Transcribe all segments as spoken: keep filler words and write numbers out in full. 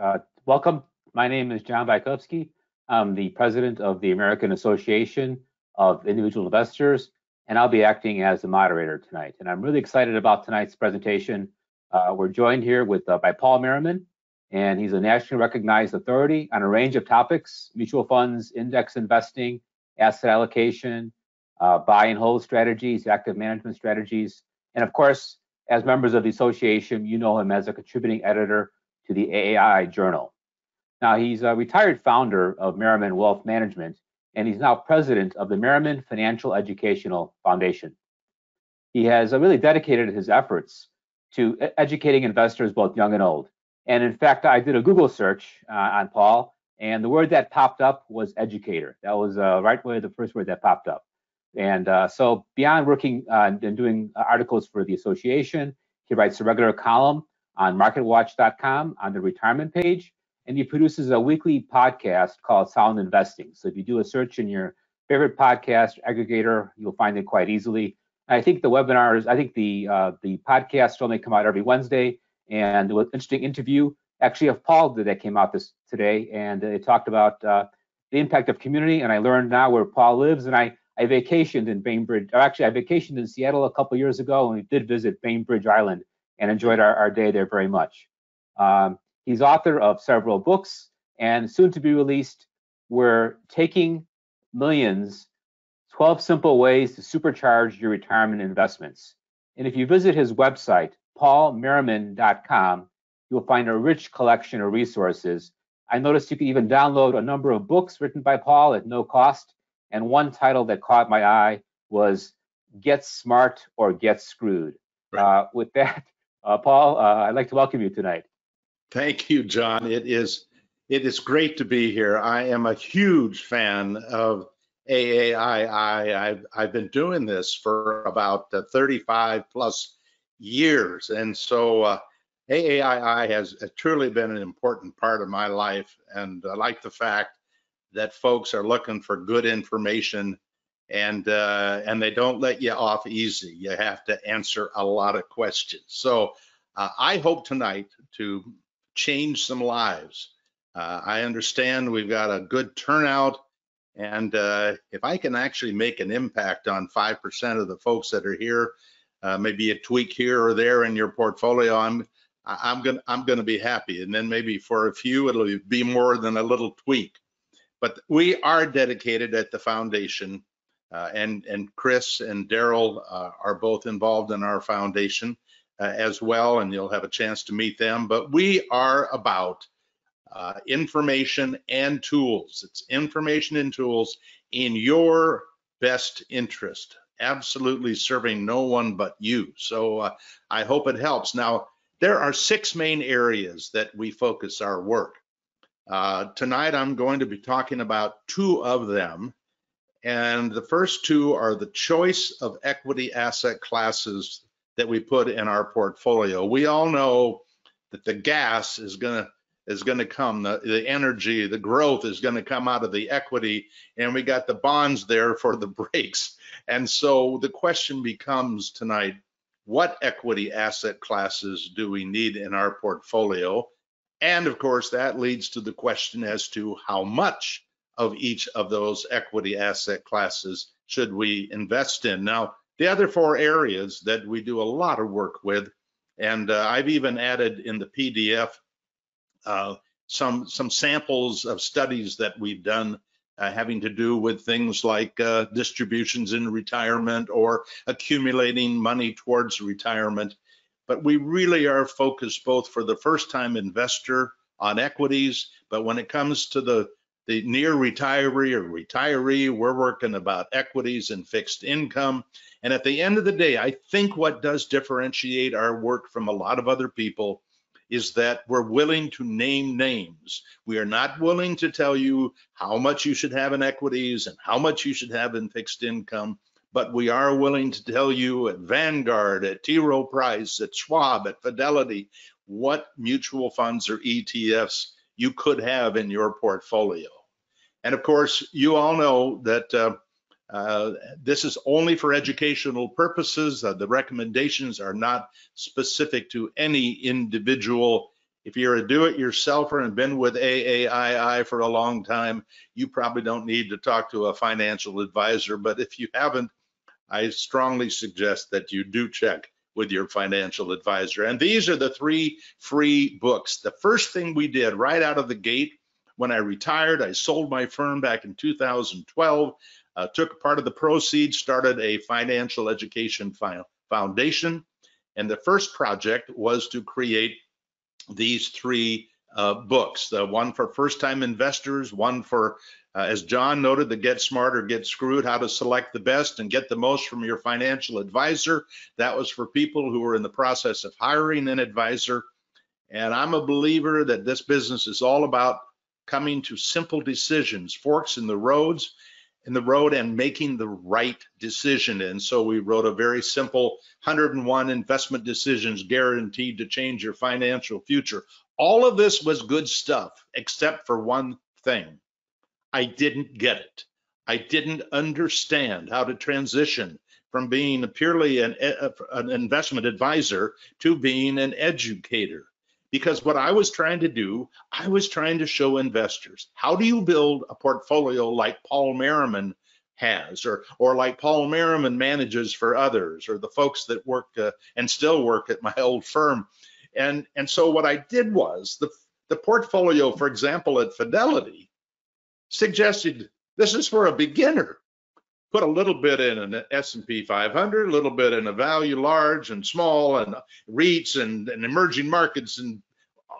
Uh, welcome. My name is John Bajkowski. I'm the president of the American Association of Individual Investors, and I'll be acting as the moderator tonight. And I'm really excited about tonight's presentation. Uh, we're joined here with uh, by Paul Merriman, and he's a nationally recognized authority on a range of topics: mutual funds, index investing, asset allocation, uh, buy and hold strategies, active management strategies. And of course, as members of the association, you know him as a contributing editor to the A A I I Journal. Now, he's a retired founder of Merriman Wealth Management, and he's now president of the Merriman Financial Educational Foundation. He has really dedicated his efforts to educating investors, both young and old. And in fact, I did a Google search uh, on Paul, and the word that popped up was educator. That was uh, right away the first word that popped up. And uh, so beyond working uh, and doing articles for the association, he writes a regular column on market watch dot com on the retirement page, and he produces a weekly podcast called Sound Investing. So if you do a search in your favorite podcast aggregator, you'll find it quite easily. And I think the webinars, I think the uh, the podcasts only come out every Wednesday, and there was an interesting interview actually of Paul that came out this today, and it talked about uh, the impact of community. And I learned now where Paul lives, and I I vacationed in Bainbridge, or actually I vacationed in Seattle a couple years ago, and we did visit Bainbridge Island and enjoyed our, our day there very much. Um, he's author of several books, and soon to be released, We're Taking Millions, twelve Simple Ways to Supercharge Your Retirement Investments. And if you visit his website, paul merriman dot com, you'll find a rich collection of resources. I noticed you can even download a number of books written by Paul at no cost, and one title that caught my eye was Get Smart or Get Screwed. Right. Uh, with that, Uh, Paul, uh, I'd like to welcome you tonight. Thank you, John. It is it is great to be here. I am a huge fan of A A I I. I've, I've been doing this for about uh, thirty-five plus years. And so uh, A A I I has truly been an important part of my life. And I like the fact that folks are looking for good information, and uh, and they don't let you off easy. You have to answer a lot of questions. So uh, I hope tonight to change some lives. Uh, I understand we've got a good turnout, and uh, if I can actually make an impact on five percent of the folks that are here, uh, maybe a tweak here or there in your portfolio, I'm I'm gonna I'm gonna be happy. And then maybe for a few, it'll be more than a little tweak. But we are dedicated at the foundation. Uh, and, and Chris and Daryl uh, are both involved in our foundation uh, as well, and you'll have a chance to meet them. But we are about uh, information and tools. It's information and tools in your best interest, absolutely serving no one but you. So uh, I hope it helps. Now, there are six main areas that we focus our work. Uh, tonight, I'm going to be talking about two of them. And the first two are the choice of equity asset classes that we put in our portfolio. We all know that the gas is gonna is gonna come, the, the energy, the growth is gonna come out of the equity, and we got the bonds there for the brakes. And so the question becomes tonight, what equity asset classes do we need in our portfolio? And of course, that leads to the question as to how much of each of those equity asset classes should we invest in. Now, the other four areas that we do a lot of work with, and uh, I've even added in the P D F uh, some some samples of studies that we've done uh, having to do with things like uh, distributions in retirement or accumulating money towards retirement. But we really are focused both for the first-time investor on equities, but when it comes to the the near retiree or retiree, we're working about equities and fixed income. And at the end of the day, I think what does differentiate our work from a lot of other people is that we're willing to name names. We are not willing to tell you how much you should have in equities and how much you should have in fixed income, but we are willing to tell you at Vanguard, at T. Rowe Price, at Schwab, at Fidelity, what mutual funds or E T Fs you could have in your portfolio. And of course, you all know that uh, uh, this is only for educational purposes. Uh, the recommendations are not specific to any individual If you're a do-it-yourselfer and been with A A I I for a long time, you probably don't need to talk to a financial advisor. But if you haven't, I strongly suggest that you do check with your financial advisor. And these are the three free books. The first thing we did right out of the gate when I retired, I sold my firm back in two thousand twelve, uh, took part of the proceeds, started a financial education foundation. And the first project was to create these three uh, books, the one for first-time investors, one for, uh, as John noted, the Get Smart or Get Screwed, how to select the best and get the most from your financial advisor. That was for people who were in the process of hiring an advisor. And I'm a believer that this business is all about coming to simple decisions, forks in the roads, in the road and making the right decision. And so we wrote a very simple one hundred and one investment decisions guaranteed to change your financial future. All of this was good stuff, except for one thing. I didn't get it. I didn't understand how to transition from being purely an, an investment advisor to being an educator. Because what I was trying to do, I was trying to show investors, how do you build a portfolio like Paul Merriman has, or or like Paul Merriman manages for others, or the folks that work uh, and still work at my old firm. And, and so what I did was, the, the portfolio, for example, at Fidelity, suggested this is for a beginner. Put a little bit in an S and P five hundred, a little bit in a value large and small and REITs and, and emerging markets and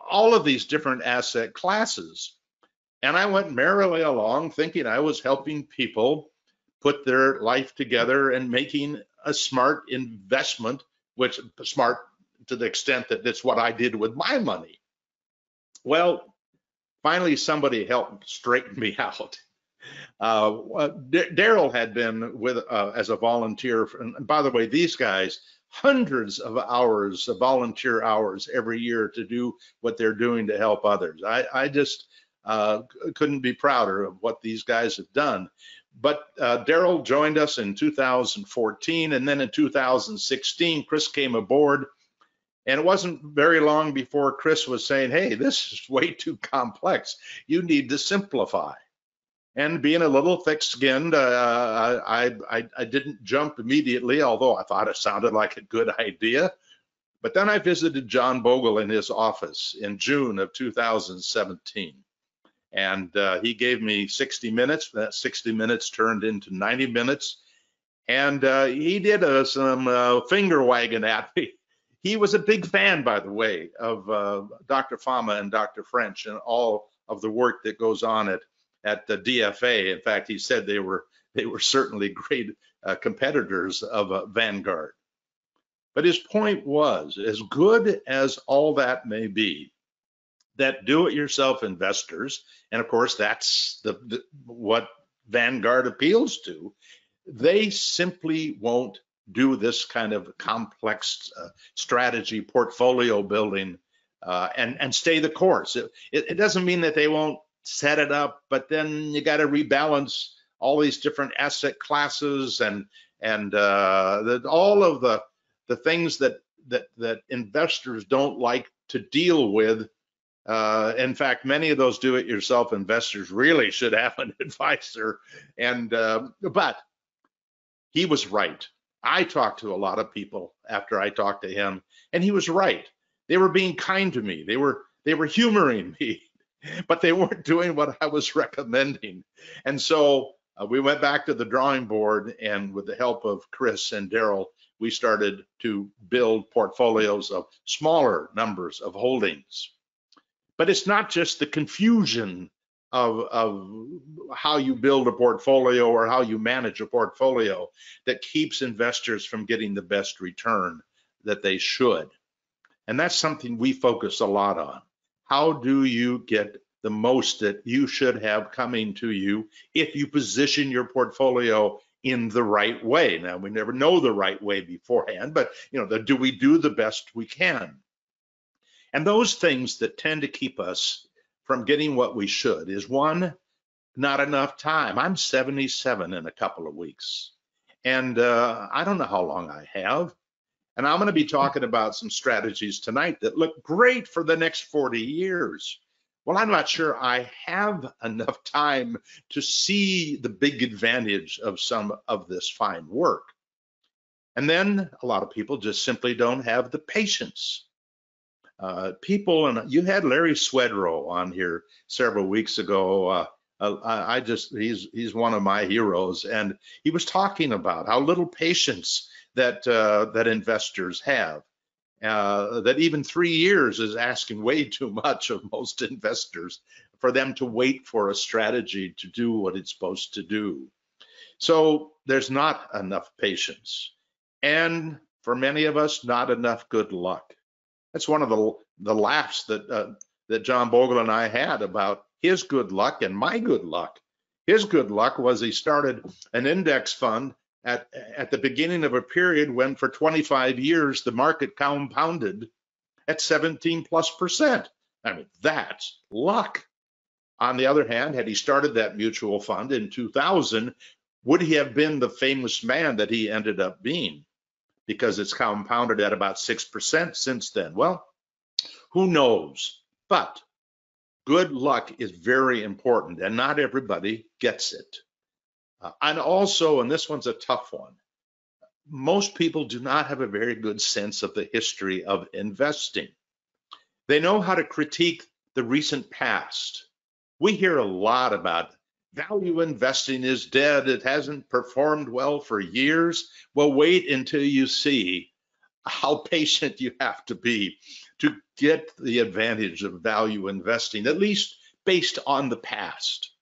all of these different asset classes. And I went merrily along thinking I was helping people put their life together and making a smart investment, which smart to the extent that that's what I did with my money. Well, finally, somebody helped straighten me out. Uh, Daryl had been with uh, as a volunteer, and by the way, these guys, hundreds of hours of volunteer hours every year to do what they're doing to help others. I, I just uh, couldn't be prouder of what these guys have done. But uh, Daryl joined us in two thousand fourteen, and then in two thousand sixteen, Chris came aboard, and it wasn't very long before Chris was saying, hey, this is way too complex. You need to simplify. And being a little thick-skinned, uh, I, I, I didn't jump immediately, although I thought it sounded like a good idea. But then I visited John Bogle in his office in June of two thousand seventeen. And uh, he gave me sixty minutes. That sixty minutes turned into ninety minutes. And uh, he did uh, some uh, finger-wagging at me. He was a big fan, by the way, of uh, Doctor Fama and Doctor French and all of the work that goes on at at the D F A. In fact, he said they were they were certainly great uh, competitors of uh, Vanguard. But his point was, as good as all that may be, that do-it-yourself investors, and of course that's the, the what Vanguard appeals to, they simply won't do this kind of complex uh, strategy, portfolio building, uh, and and stay the course. It, it, it doesn't mean that they won't set it up, but then you got to rebalance all these different asset classes and and uh, the, all of the the things that that that investors don't like to deal with. Uh, in fact, many of those do-it-yourself investors really should have an advisor. And uh, but he was right. I talked to a lot of people after I talked to him, and he was right. They were being kind to me. They were they were humoring me. But they weren't doing what I was recommending. And so uh, we went back to the drawing board, and with the help of Chris and Daryl, we started to build portfolios of smaller numbers of holdings. But it's not just the confusion of, of how you build a portfolio or how you manage a portfolio that keeps investors from getting the best return that they should. And that's something we focus a lot on. How do you get the most that you should have coming to you if you position your portfolio in the right way? Now, we never know the right way beforehand, but you know, the, do we do the best we can? And those things that tend to keep us from getting what we should is one, not enough time. I'm seventy-seven in a couple of weeks, and uh, I don't know how long I have. And I'm going to be talking about some strategies tonight that look great for the next forty years. Well, I'm not sure I have enough time to see the big advantage of some of this fine work. And then a lot of people just simply don't have the patience. Uh, people, and you had Larry Swedroe on here several weeks ago. Uh, I, I just, he's, he's one of my heroes. And he was talking about how little patience that, uh, that investors have. Uh, that even three years is asking way too much of most investors for them to wait for a strategy to do what it's supposed to do. So there's not enough patience. And for many of us, not enough good luck. That's one of the, the laughs that, uh, that John Bogle and I had about his good luck and my good luck. His good luck was he started an index fund At, at the beginning of a period when for twenty-five years, the market compounded at seventeen plus percent. I mean, that's luck. On the other hand, had he started that mutual fund in two thousand, would he have been the famous man that he ended up being? Because it's compounded at about six percent since then. Well, who knows? But good luck is very important, and not everybody gets it. Uh, and also, and this one's a tough one, most people do not have a very good sense of the history of investing. They know how to critique the recent past. We hear a lot about value investing is dead, it hasn't performed well for years. Well, wait until you see how patient you have to be to get the advantage of value investing, at least based on the past.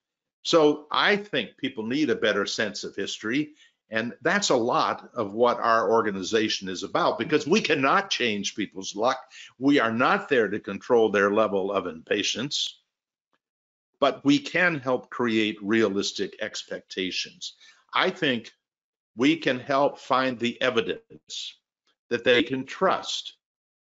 So I think people need a better sense of history, and that's a lot of what our organization is about, because we cannot change people's luck. We are not there to control their level of impatience, but we can help create realistic expectations. I think we can help find the evidence that they can trust,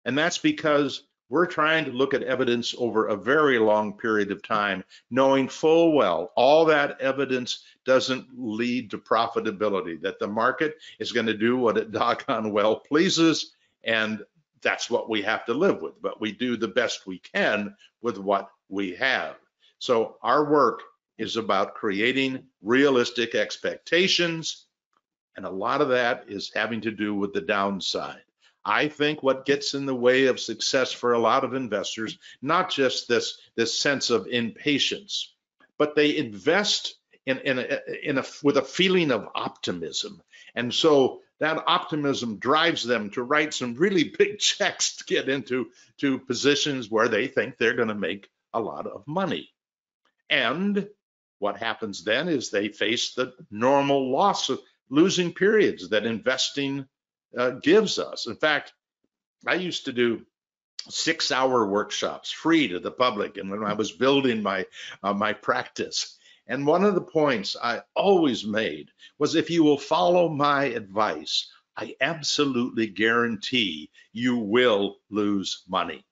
and that's because we're trying to look at evidence over a very long period of time, knowing full well all that evidence doesn't lead to profitability, that the market is going to do what it doggone well pleases, and that's what we have to live with. But we do the best we can with what we have. So our work is about creating realistic expectations, and a lot of that is having to do with the downside. I think what gets in the way of success for a lot of investors, not just this, this sense of impatience, but they invest in, in a, in a, with a feeling of optimism. And so that optimism drives them to write some really big checks to get into to positions where they think they're going to make a lot of money. And what happens then is they face the normal loss of losing periods that investing Uh, gives us. In fact, I used to do six-hour workshops free to the public, and when I was building my uh, my practice, and one of the points I always made was, if you will follow my advice, I absolutely guarantee you will lose money.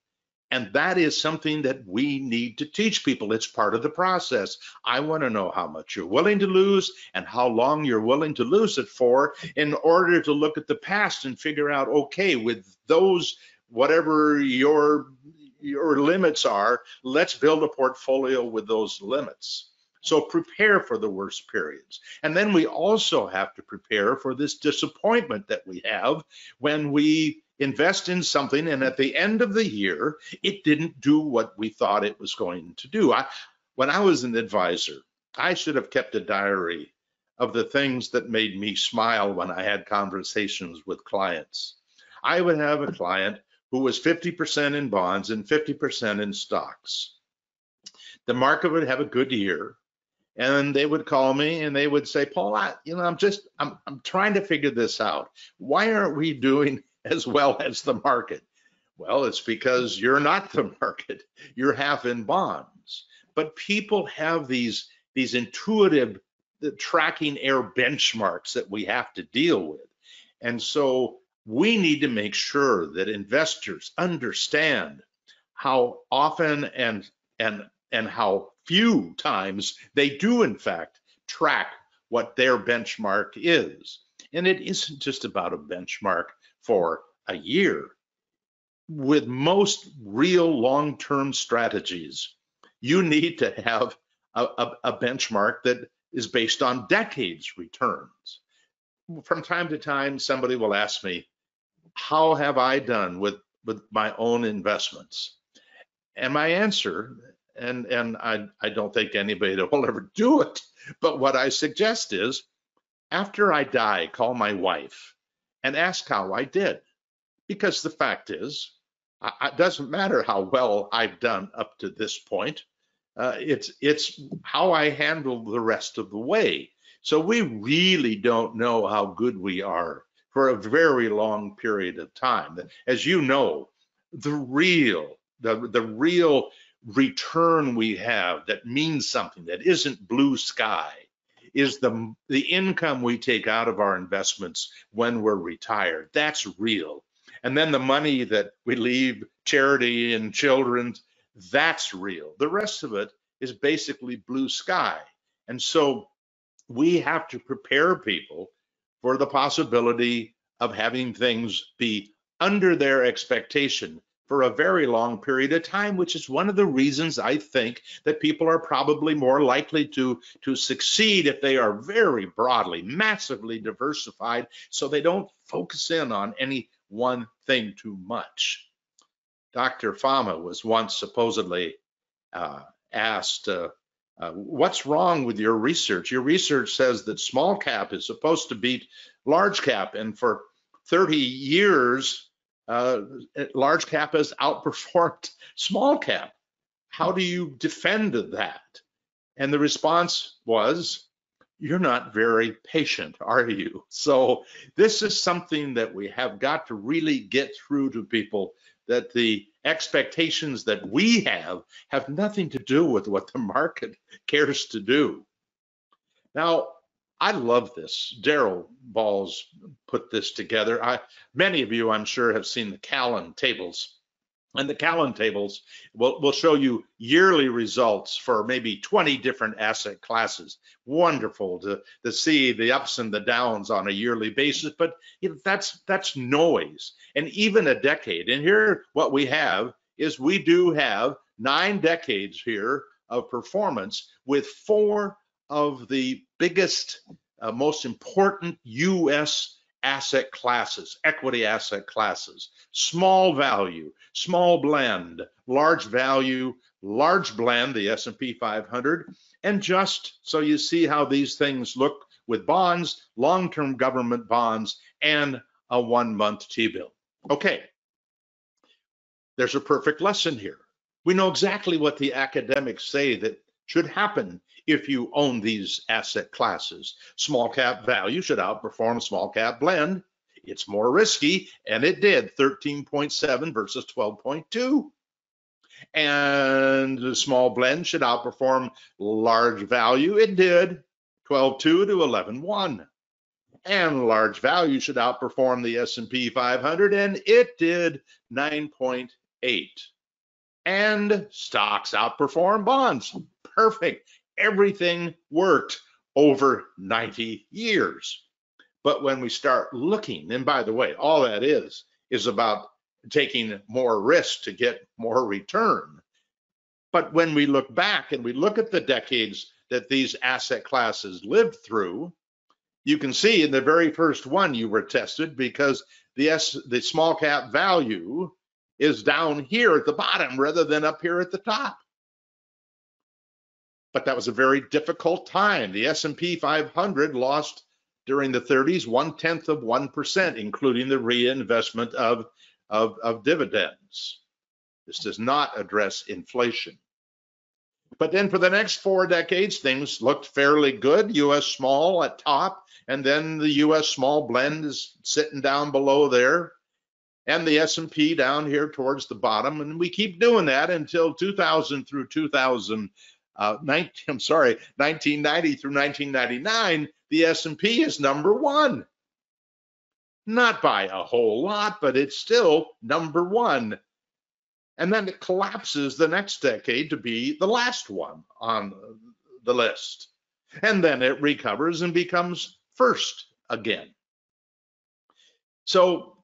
And that is something that we need to teach people. It's part of the process. I want to know how much you're willing to lose and how long you're willing to lose it for, in order to look at the past and figure out, okay, with those, whatever your, your limits are, let's build a portfolio with those limits. So prepare for the worst periods. And then we also have to prepare for this disappointment that we have when we invest in something and at the end of the year, it didn't do what we thought it was going to do. I, when I was an advisor, I should have kept a diary of the things that made me smile when I had conversations with clients. I would have a client who was fifty percent in bonds and fifty percent in stocks. The market would have a good year, and they would call me and they would say, Paul, I, you know, I'm just, I'm, I'm trying to figure this out. Why aren't we doing as well as the market? Well, it's because you're not the market, you're half in bonds. But people have these these intuitive the tracking error benchmarks that we have to deal with, and so we need to make sure that investors understand how often and and and how few times they do in fact track what their benchmark is. And it isn't just about a benchmark for a year with most real long-term strategies. You need to have a, a, a benchmark that is based on decades returns. From time to time, somebody will ask me, how have I done with, with my own investments? And my answer, and, and I, I don't think anybody will ever do it, but what I suggest is, after I die, call my wife and ask how I did. Because the fact is, it doesn't matter how well I've done up to this point. Uh, it's, it's how I handle the rest of the way. So we really don't know how good we are for a very long period of time. As you know, the real, the, the real return we have that means something, that isn't blue sky, is the, the income we take out of our investments when we're retired. That's real. And then the money that we leave charity and children, that's real. The rest of it is basically blue sky. And so we have to prepare people for the possibility of having things be under their expectation for a very long period of time, which is one of the reasons I think that people are probably more likely to, to succeed if they are very broadly, massively diversified, so they don't focus in on any one thing too much. Doctor Fama was once supposedly uh, asked, uh, uh, what's wrong with your research? Your research says that small cap is supposed to beat large cap, and for thirty years, uh, large cap has outperformed small cap. How do you defend that? And the response was, you're not very patient, are you? So this is something that we have got to really get through to people, that the expectations that we have have nothing to do with what the market cares to do. Now, I love this. Daryl Balls put this together. I, many of you, I'm sure, have seen the Callan tables. And the Callan tables will, will show you yearly results for maybe twenty different asset classes. Wonderful to, to see the ups and the downs on a yearly basis, but you know, that's, that's noise. And even a decade. And here what we have is we do have nine decades here of performance with four of the biggest, uh, most important U S asset classes, equity asset classes: small value, small blend, large value, large blend, the S and P five hundred. And just so you see how these things look with bonds, long-term government bonds, and a one-month T-bill. Okay, there's a perfect lesson here. We know exactly what the academics say that should happen if you own these asset classes. Small cap value should outperform small cap blend. It's more risky, and it did, thirteen point seven versus twelve point two. And the small blend should outperform large value. It did, twelve point two to eleven point one. And large value should outperform the S and P five hundred, and it did, nine point eight. And stocks outperform bonds. Perfect. Everything worked over ninety years. But when we start looking, and by the way, all that is, is about taking more risk to get more return. But when we look back and we look at the decades that these asset classes lived through, you can see in the very first one you were tested, because the, S, the small cap value is down here at the bottom rather than up here at the top. But that was a very difficult time. The S and P five hundred lost during the thirties one-tenth of one percent, including the reinvestment of, of, of dividends. This does not address inflation. But then for the next four decades, things looked fairly good. U S small at top, and then the U S small blend is sitting down below there, and the S and P down here towards the bottom. And we keep doing that until two thousand through two thousand. Uh, nineteen, I'm sorry, nineteen ninety through nineteen ninety-nine, the S and P is number one. Not by a whole lot, but it's still number one. And then it collapses the next decade to be the last one on the list. And then it recovers and becomes first again. So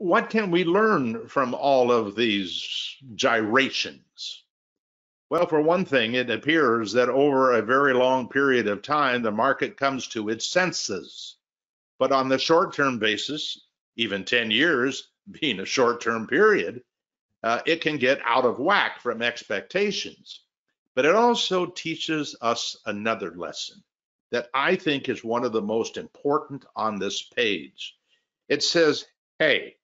what can we learn from all of these gyrations? Well, for one thing, it appears that over a very long period of time, the market comes to its senses. But on the short-term basis, even ten years being a short-term period, uh, it can get out of whack from expectations. But it also teaches us another lesson that I think is one of the most important on this page. It says, hey,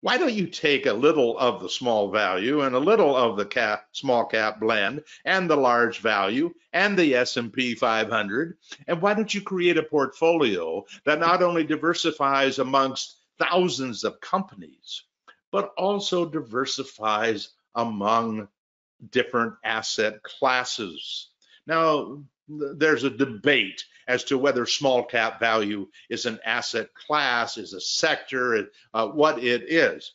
why don't you take a little of the small value and a little of the cap, small cap blend and the large value and the S and P five hundred, and why don't you create a portfolio that not only diversifies amongst thousands of companies, but also diversifies among different asset classes? Now, there's a debate as to whether small cap value is an asset class, is a sector, uh, what it is.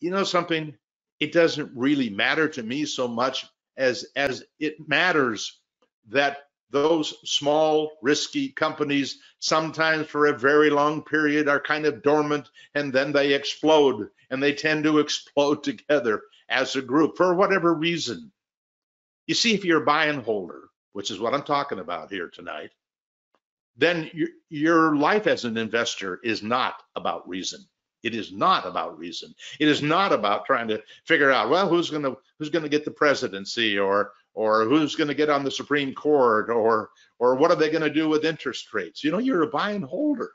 You know something? It doesn't really matter to me so much as, as it matters that those small, risky companies sometimes for a very long period are kind of dormant, and then they explode, and they tend to explode together as a group for whatever reason. You see, if you're a buy and holder, which is what I'm talking about here tonight, then your, your life as an investor is not about reason. It is not about reason. It is not about trying to figure out, well, who's going to who's going to get the presidency, or or who's going to get on the Supreme Court, or or what are they going to do with interest rates? You know, you're a buy and holder.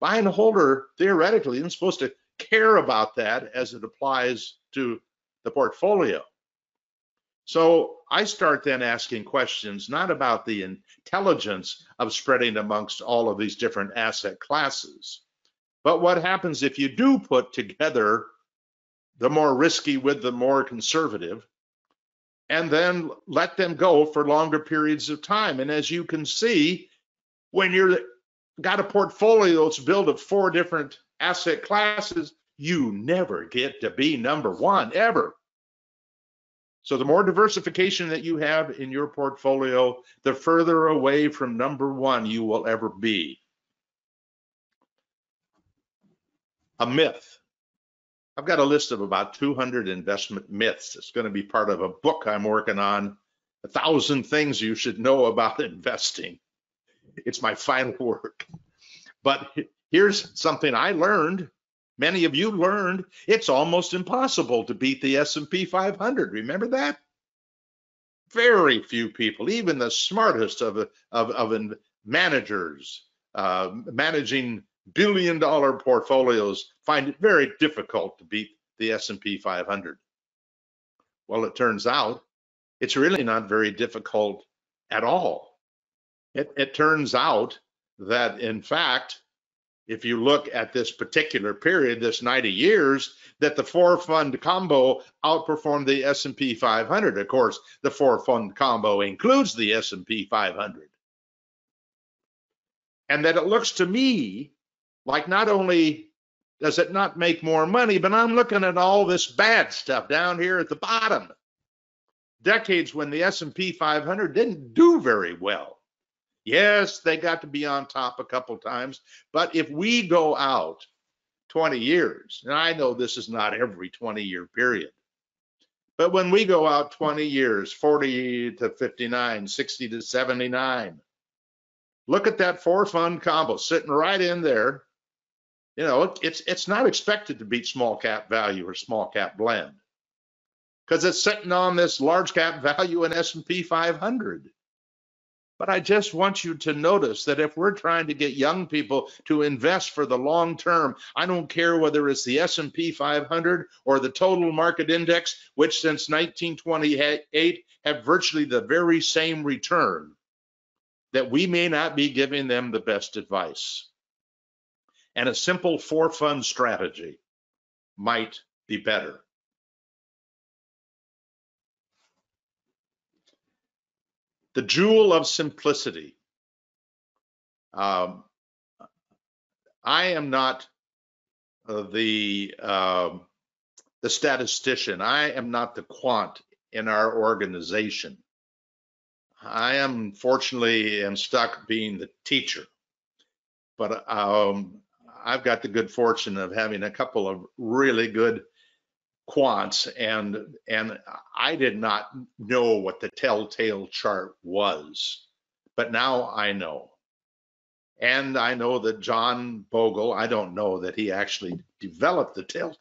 Buy and holder theoretically isn't supposed to care about that as it applies to the portfolio. So I start then asking questions not about the intelligence of spreading amongst all of these different asset classes, but what happens if you do put together the more risky with the more conservative, and then let them go for longer periods of time. And as you can see, when you've got a portfolio that's built of four different asset classes, you never get to be number one, ever. So the more diversification that you have in your portfolio, the further away from number one you will ever be. A myth. I've got a list of about two hundred investment myths. It's going to be part of a book I'm working on, a thousand things you should know about investing. It's my final work. But here's something I learned. Many of you learned it's almost impossible to beat the S and P five hundred. Remember that? Very few people, even the smartest of, of, of managers, uh, managing billion dollar portfolios, find it very difficult to beat the S and P five hundred. Well, it turns out it's really not very difficult at all. It, it turns out that, in fact, if you look at this particular period, this ninety years, that the four fund combo outperformed the S and P five hundred. Of course, the four fund combo includes the S and P five hundred. And that it looks to me like not only does it not make more money, but I'm looking at all this bad stuff down here at the bottom. Decades when the S and P five hundred didn't do very well. Yes, they got to be on top a couple times, but if we go out twenty years, and I know this is not every twenty year period, but when we go out twenty years, forty to fifty-nine, sixty to seventy-nine, look at that four fund combo sitting right in there. You know, it's, it's not expected to beat small cap value or small cap blend because it's sitting on this large cap value in S and P five hundred. But I just want you to notice that if we're trying to get young people to invest for the long term, I don't care whether it's the S and P five hundred or the total market index, which since nineteen twenty-eight have virtually the very same return, that we may not be giving them the best advice. And a simple four fund strategy might be better. The jewel of simplicity. Um, I am not uh, the uh, the statistician. I am not the quant in our organization. I am fortunately am stuck being the teacher. But um, I've got the good fortune of having a couple of really good quants, and and I did not know what the telltale chart was, but now I know. And I know that John Bogle, I don't know that he actually developed the tell,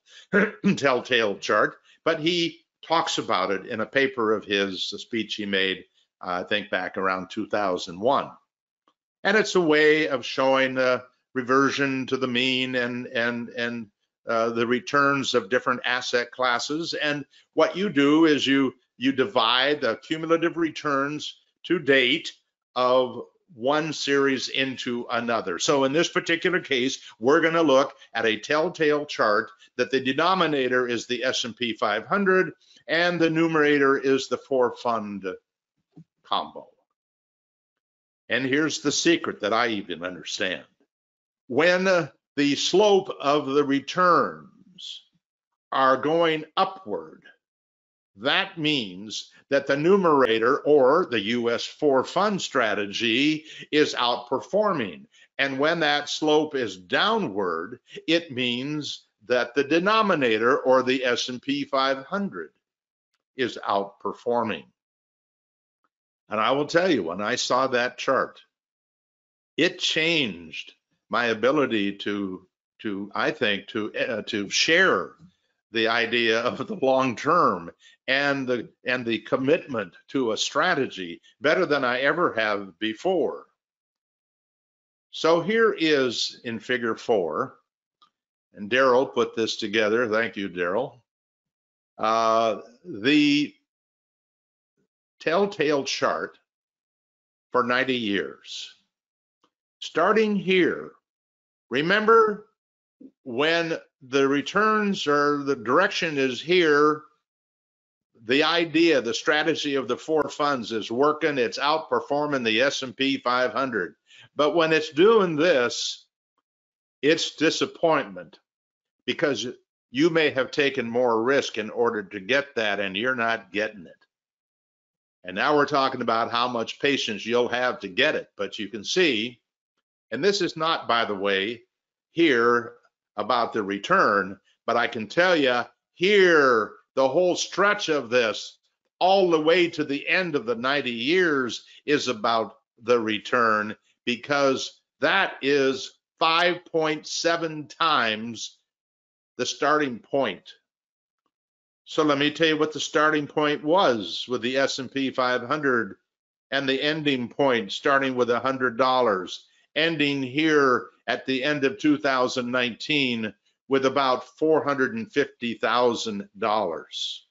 telltale chart, but he talks about it in a paper of his, a speech he made, uh, I think back around two thousand one. And it's a way of showing uh, reversion to the mean and, and, and uh, the returns of different asset classes. And what you do is you, you divide the cumulative returns to date of one series into another. So in this particular case, we're going to look at a telltale chart that the denominator is the S and P five hundred and the numerator is the four fund combo. And here's the secret that I even understand. When uh, the slope of the returns are going upward, that means that the numerator, or the U S four fund strategy, is outperforming. And when that slope is downward, it means that the denominator, or the S and P five hundred, is outperforming. And I will tell you, when I saw that chart, it changed my ability to, to I think, to, uh, to share the idea of the long term and the and the commitment to a strategy better than I ever have before. So here is, in figure four, and Daryl put this together, thank you, Daryl, uh, the telltale chart for ninety years. Starting here, remember when the returns or the direction is here, the idea, the strategy of the four funds is working, it's outperforming the S and P five hundred. But when it's doing this, it's disappointment, because you may have taken more risk in order to get that and you're not getting it. And now we're talking about how much patience you'll have to get it. But you can see, and this is not, by the way, here about the return, but I can tell you here, the whole stretch of this, all the way to the end of the ninety years, is about the return, because that is five point seven times the starting point. So let me tell you what the starting point was with the S and P five hundred, and the ending point starting with one hundred dollars, ending here at the end of two thousand nineteen with about four hundred fifty thousand dollars.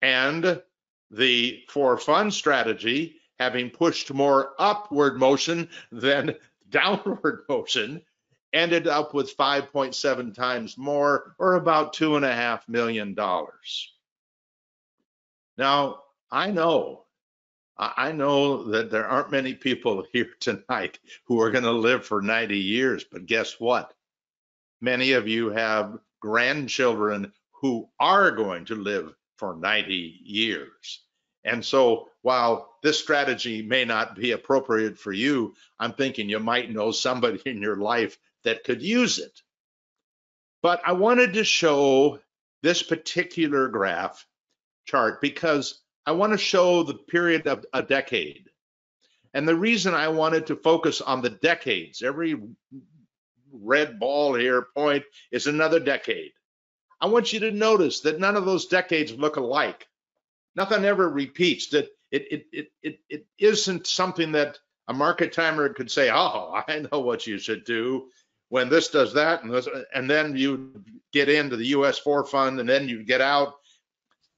And the four fund strategy, having pushed more upward motion than downward motion, ended up with five point seven times more, or about two and a half million dollars. Now, I know I know that there aren't many people here tonight who are going to live for ninety years, but guess what? Many of you have grandchildren who are going to live for ninety years. And so while this strategy may not be appropriate for you, I'm thinking you might know somebody in your life that could use it. But I wanted to show this particular graph chart because I want to show the period of a decade. And the reason I wanted to focus on the decades, every red ball here point is another decade. I want you to notice that none of those decades look alike. Nothing ever repeats. That it, it, it, it, it isn't something that a market timer could say, oh, I know what you should do when this does that, and this, and then you get into the U S four fund, and then you get out.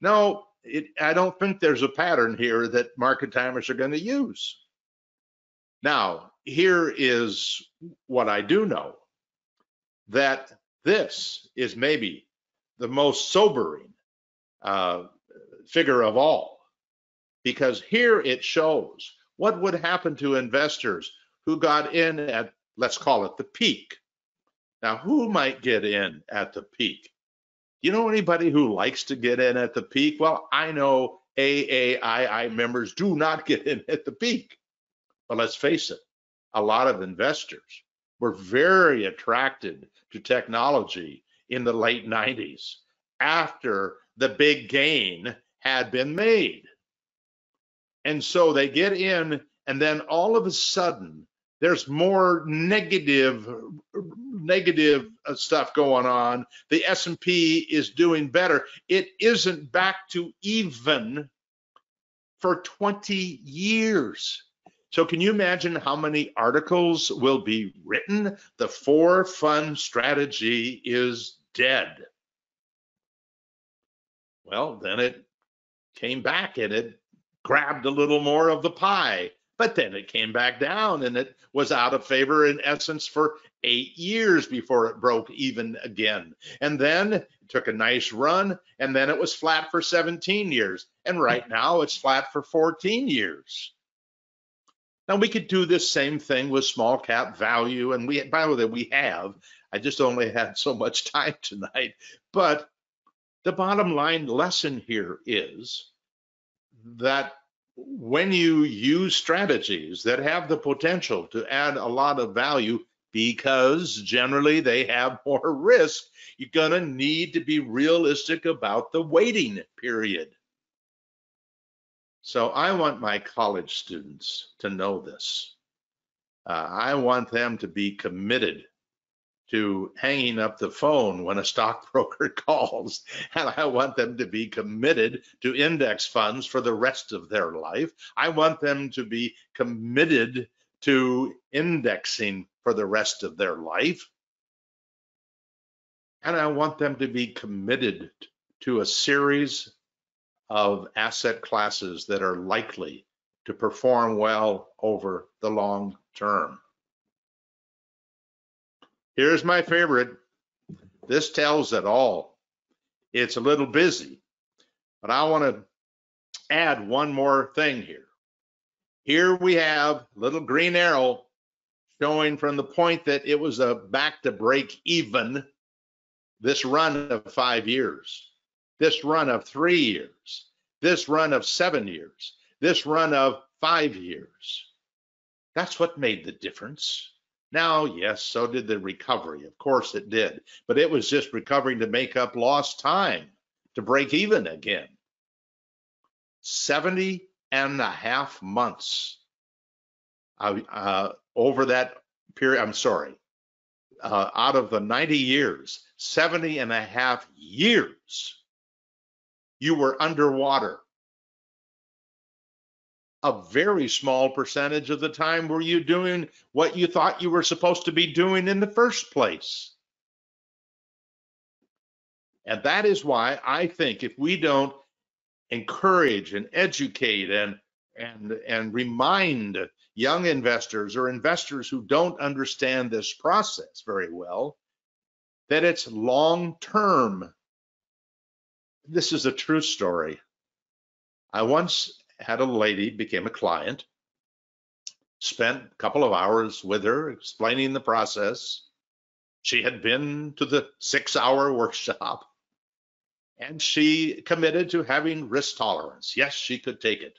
No. It, I don't think there's a pattern here that market timers are going to use. Now, here is what I do know, that this is maybe the most sobering uh, figure of all, because here it shows what would happen to investors who got in at, let's call it, the peak. Now, who might get in at the peak? You know anybody who likes to get in at the peak? Well, I know A A I I members do not get in at the peak. But let's face it, a lot of investors were very attracted to technology in the late nineties after the big gain had been made. And so they get in, and then all of a sudden, there's more negative, negative stuff going on. The S and P is doing better. It isn't back to even for twenty years. So can you imagine how many articles will be written? The for fun strategy is dead. Well, then it came back and it grabbed a little more of the pie. But then it came back down, and it was out of favor in essence for eight years before it broke even again. And then it took a nice run, and then it was flat for seventeen years. And right now it's flat for fourteen years. Now we could do this same thing with small cap value. And we, by the way, we have, I just only had so much time tonight. But the bottom line lesson here is that when you use strategies that have the potential to add a lot of value, because generally they have more risk, you're going to need to be realistic about the waiting period. So I want my college students to know this. Uh, I want them to be committed to hanging up the phone when a stockbroker calls. And I want them to be committed to index funds for the rest of their life. I want them to be committed to indexing for the rest of their life. And I want them to be committed to a series of asset classes that are likely to perform well over the long term. Here's my favorite. This tells it all. It's a little busy, but I want to add one more thing here. Here we have a little green arrow showing from the point that it was a back to break even, this run of five years, this run of three years, this run of seven years, this run of five years. That's what made the difference. Now, yes, so did the recovery. Of course it did. But it was just recovering to make up lost time, to break even again. seventy and a half months uh, uh, over that period. I'm sorry. Uh, out of the ninety years, seventy and a half years, you were underwater. A very small percentage of the time were you doing what you thought you were supposed to be doing in the first place. And that is why I think if we don't encourage and educate and and and remind young investors or investors who don't understand this process very well, that it's long term. This is a true story. I once had a lady, became a client, spent a couple of hours with her explaining the process. She had been to the six-hour workshop, and she committed to having risk tolerance. Yes, she could take it.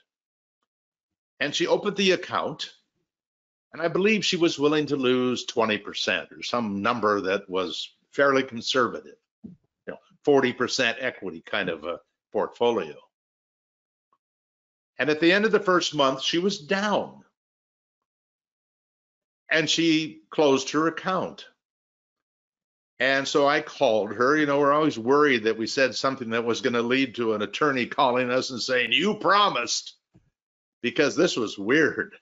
And she opened the account, and I believe she was willing to lose twenty percent or some number that was fairly conservative, you know, forty percent equity kind of a portfolio. And at the end of the first month, she was down. And she closed her account. And so I called her. You know, we're always worried that we said something that was going to lead to an attorney calling us and saying, "You promised," because this was weird.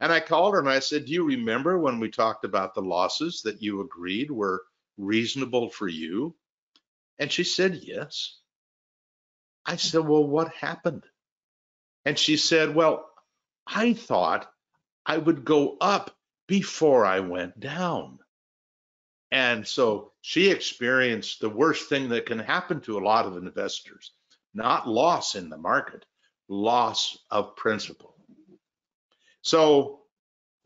And I called her and I said, "Do you remember when we talked about the losses that you agreed were reasonable for you?" And she said, "Yes." I said, "Well, what happened?" And she said, "Well, I thought I would go up before I went down." And so she experienced the worst thing that can happen to a lot of investors, not loss in the market, loss of principal. So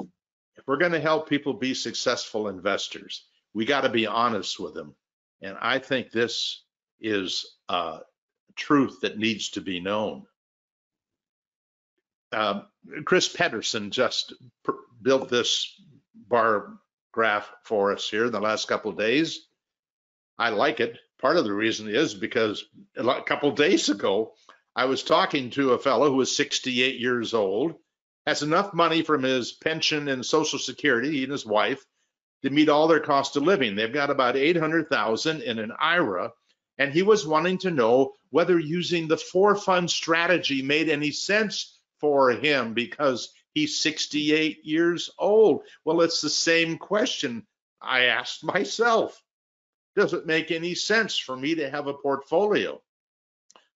if we're going to help people be successful investors, we got to be honest with them. And I think this is a truth that needs to be known. Uh, Chris Pedersen just built this bar graph for us here in the last couple of days. I like it. Part of the reason is because a couple of days ago, I was talking to a fellow who was sixty-eight years old, has enough money from his pension and Social Security, he and his wife, to meet all their cost of living. They've got about eight hundred thousand dollars in an I R A, and he was wanting to know whether using the four-fund strategy made any sense for him because he's sixty-eight years old. Well, it's the same question I asked myself. Does it make any sense for me to have a portfolio?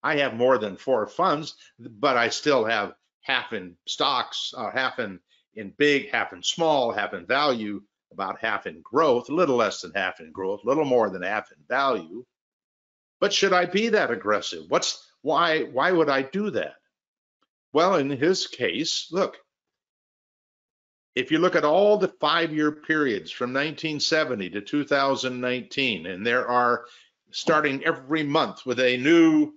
I have more than four funds, but I still have half in stocks, uh, half in, in big, half in small, half in value, about half in growth, a little less than half in growth, a little more than half in value. But should I be that aggressive? What's why? Why would I do that? Well, in his case, look, if you look at all the five-year periods from nineteen seventy to two thousand nineteen, and there are starting every month with a new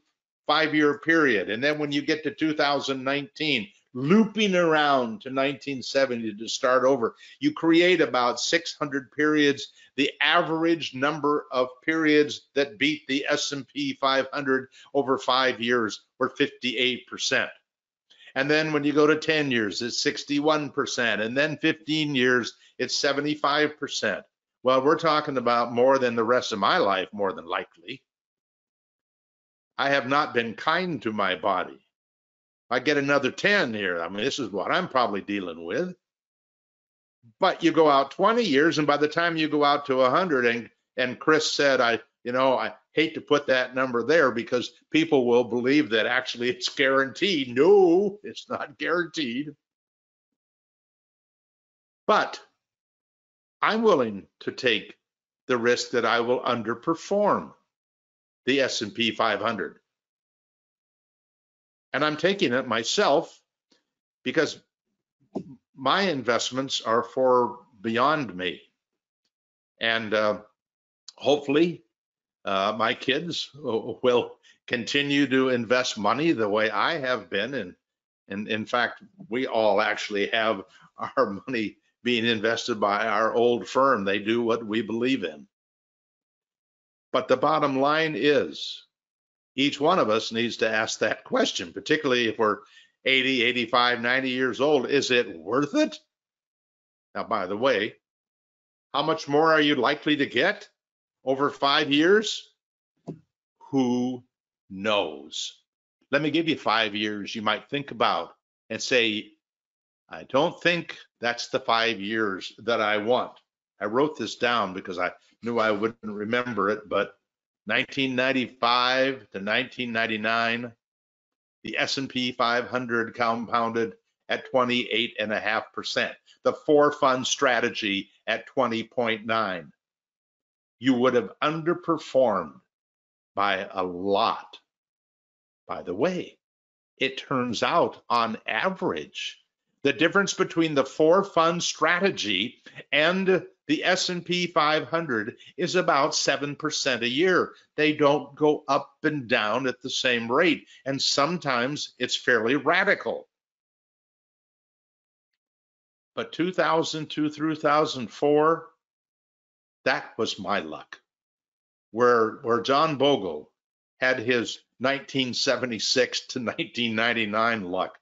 five-year period, and then when you get to two thousand nineteen, looping around to nineteen seventy to start over, you create about six hundred periods. The average number of periods that beat the S and P five hundred over five years were fifty-eight percent. And then when you go to ten years, it's sixty-one percent. And then fifteen years, it's seventy-five percent. Well, we're talking about more than the rest of my life, more than likely. I have not been kind to my body. If I get another ten here, I mean, this is what I'm probably dealing with. But you go out twenty years, and by the time you go out to one hundred, and, and Chris said, I, you know, I hate to put that number there because people will believe that actually it's guaranteed. No, it's not guaranteed. But I'm willing to take the risk that I will underperform the S and P five hundred. And I'm taking it myself because my investments are for beyond me. And uh, hopefully, Uh, my kids will continue to invest money the way I have been. And, and in fact, we all actually have our money being invested by our old firm. They do what we believe in. But the bottom line is each one of us needs to ask that question, particularly if we're eighty, eighty-five, ninety years old. Is it worth it? Now, by the way, how much more are you likely to get over five years? Who knows? Let me give you five years you might think about and say, I don't think that's the five years that I want. I wrote this down because I knew I wouldn't remember it, but nineteen ninety-five to nineteen ninety-nine, the S and P five hundred compounded at twenty-eight point five percent, the four-fund strategy at twenty point nine. You would have underperformed by a lot. By the way, it turns out on average, the difference between the four fund strategy and the S and P five hundred is about seven percent a year. They don't go up and down at the same rate, and sometimes it's fairly radical. But two thousand two through two thousand four, that was my luck, where, where John Bogle had his nineteen seventy-six to nineteen ninety-nine luck.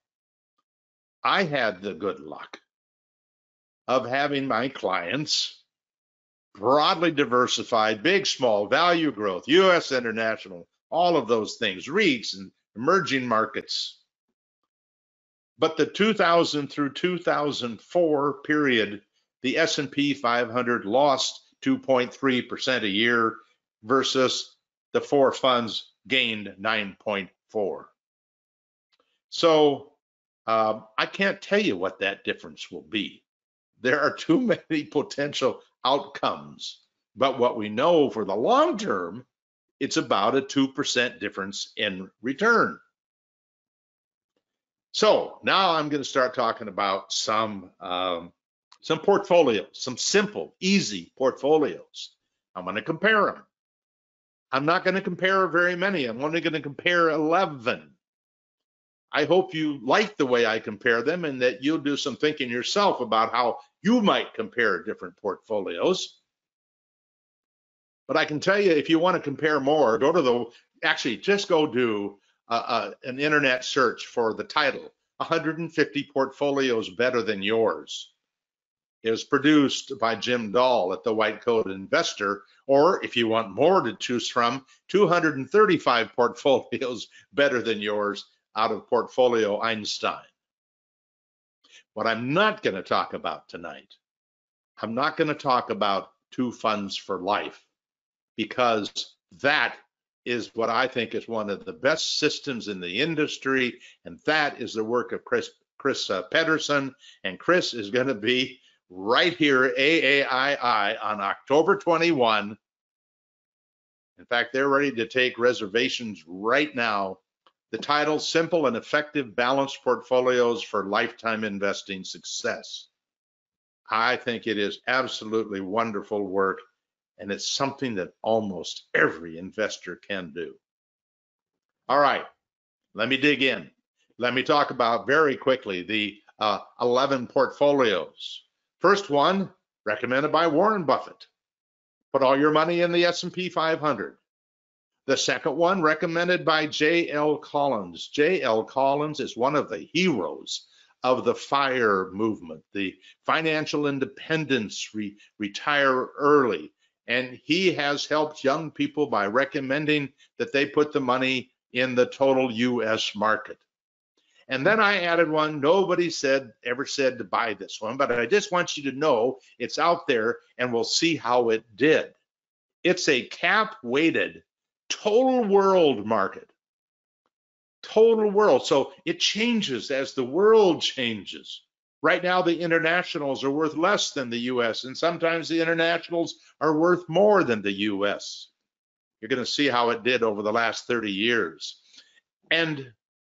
I had the good luck of having my clients broadly diversified, big, small, value growth, U S, international, all of those things, REITs and emerging markets. But the two thousand through two thousand four period, the S and P five hundred lost two point three percent a year versus the four funds gained nine point four. So um, I can't tell you what that difference will be. There are too many potential outcomes, but what we know for the long term, it's about a two percent difference in return. So now I'm going to start talking about some um, Some portfolios, some simple, easy portfolios. I'm going to compare them. I'm not going to compare very many. I'm only going to compare eleven. I hope you like the way I compare them and that you'll do some thinking yourself about how You might compare different portfolios. But I can tell you, if you want to compare more, go to the, actually just go do uh, uh, an internet search for the title, one hundred fifty Portfolios Better Than Yours. It was produced by Jim Dahl at the White Coat Investor, or if you want more to choose from, two hundred thirty-five Portfolios Better Than Yours out of Portfolio Einstein. What I'm not going to talk about tonight, I'm not going to talk about two funds for life, because that is what I think is one of the best systems in the industry, and that is the work of Chris, Chris uh, Pedersen, and Chris is going to be right here, A A I I, on October twenty-first. In fact, they're ready to take reservations right now. The title, Simple and Effective Balanced Portfolios for Lifetime Investing Success. I think it is absolutely wonderful work, and it's something that almost every investor can do. All right, let me dig in. Let me talk about very quickly the uh, eleven portfolios. First one, recommended by Warren Buffett. Put all your money in the S and P five hundred. The second one, recommended by J L Collins. J L Collins is one of the heroes of the FIRE movement, the financial independence, re retire early. And he has helped young people by recommending that they put the money in the total U S market. And then I added one, nobody said ever said to buy this one, but I just want you to know it's out there and we'll see how it did. It's a cap-weighted total world market, total world. So it changes as the world changes. Right now, the internationals are worth less than the U S, and sometimes the internationals are worth more than the U S. You're going to see how it did over the last thirty years. And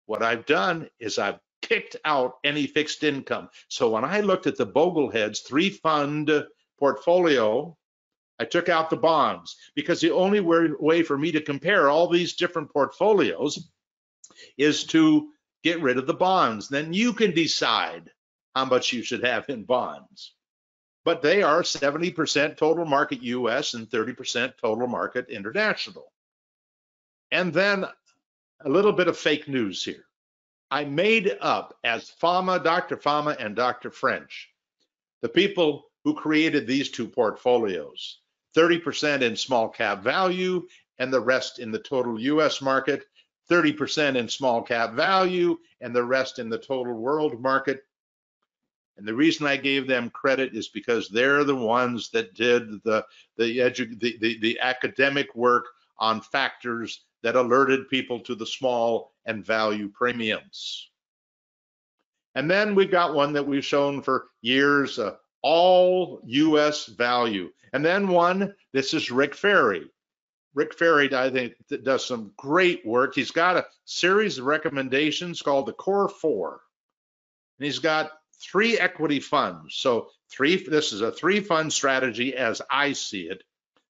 what I've done is I've kicked out any fixed income. So when I looked at the Bogleheads three fund portfolio, I took out the bonds, because the only way for me to compare all these different portfolios is to get rid of the bonds. Then you can decide how much you should have in bonds. But they are seventy percent total market U S and thirty percent total market international. And then a little bit of fake news here. I made up as Fama, Doctor Fama and Doctor French, the people who created these two portfolios, thirty percent in small cap value and the rest in the total U S market, thirty percent in small cap value and the rest in the total world market. And the reason I gave them credit is because they're the ones that did the the, edu the, the, the academic work on factors that alerted people to the small and value premiums. And then we've got one that we've shown for years, uh, all U S value. And then one, this is Rick Ferri. Rick Ferri, I think, does some great work. He's got a series of recommendations called the Core Four. And he's got three equity funds. So three, this is a three fund strategy as I see it.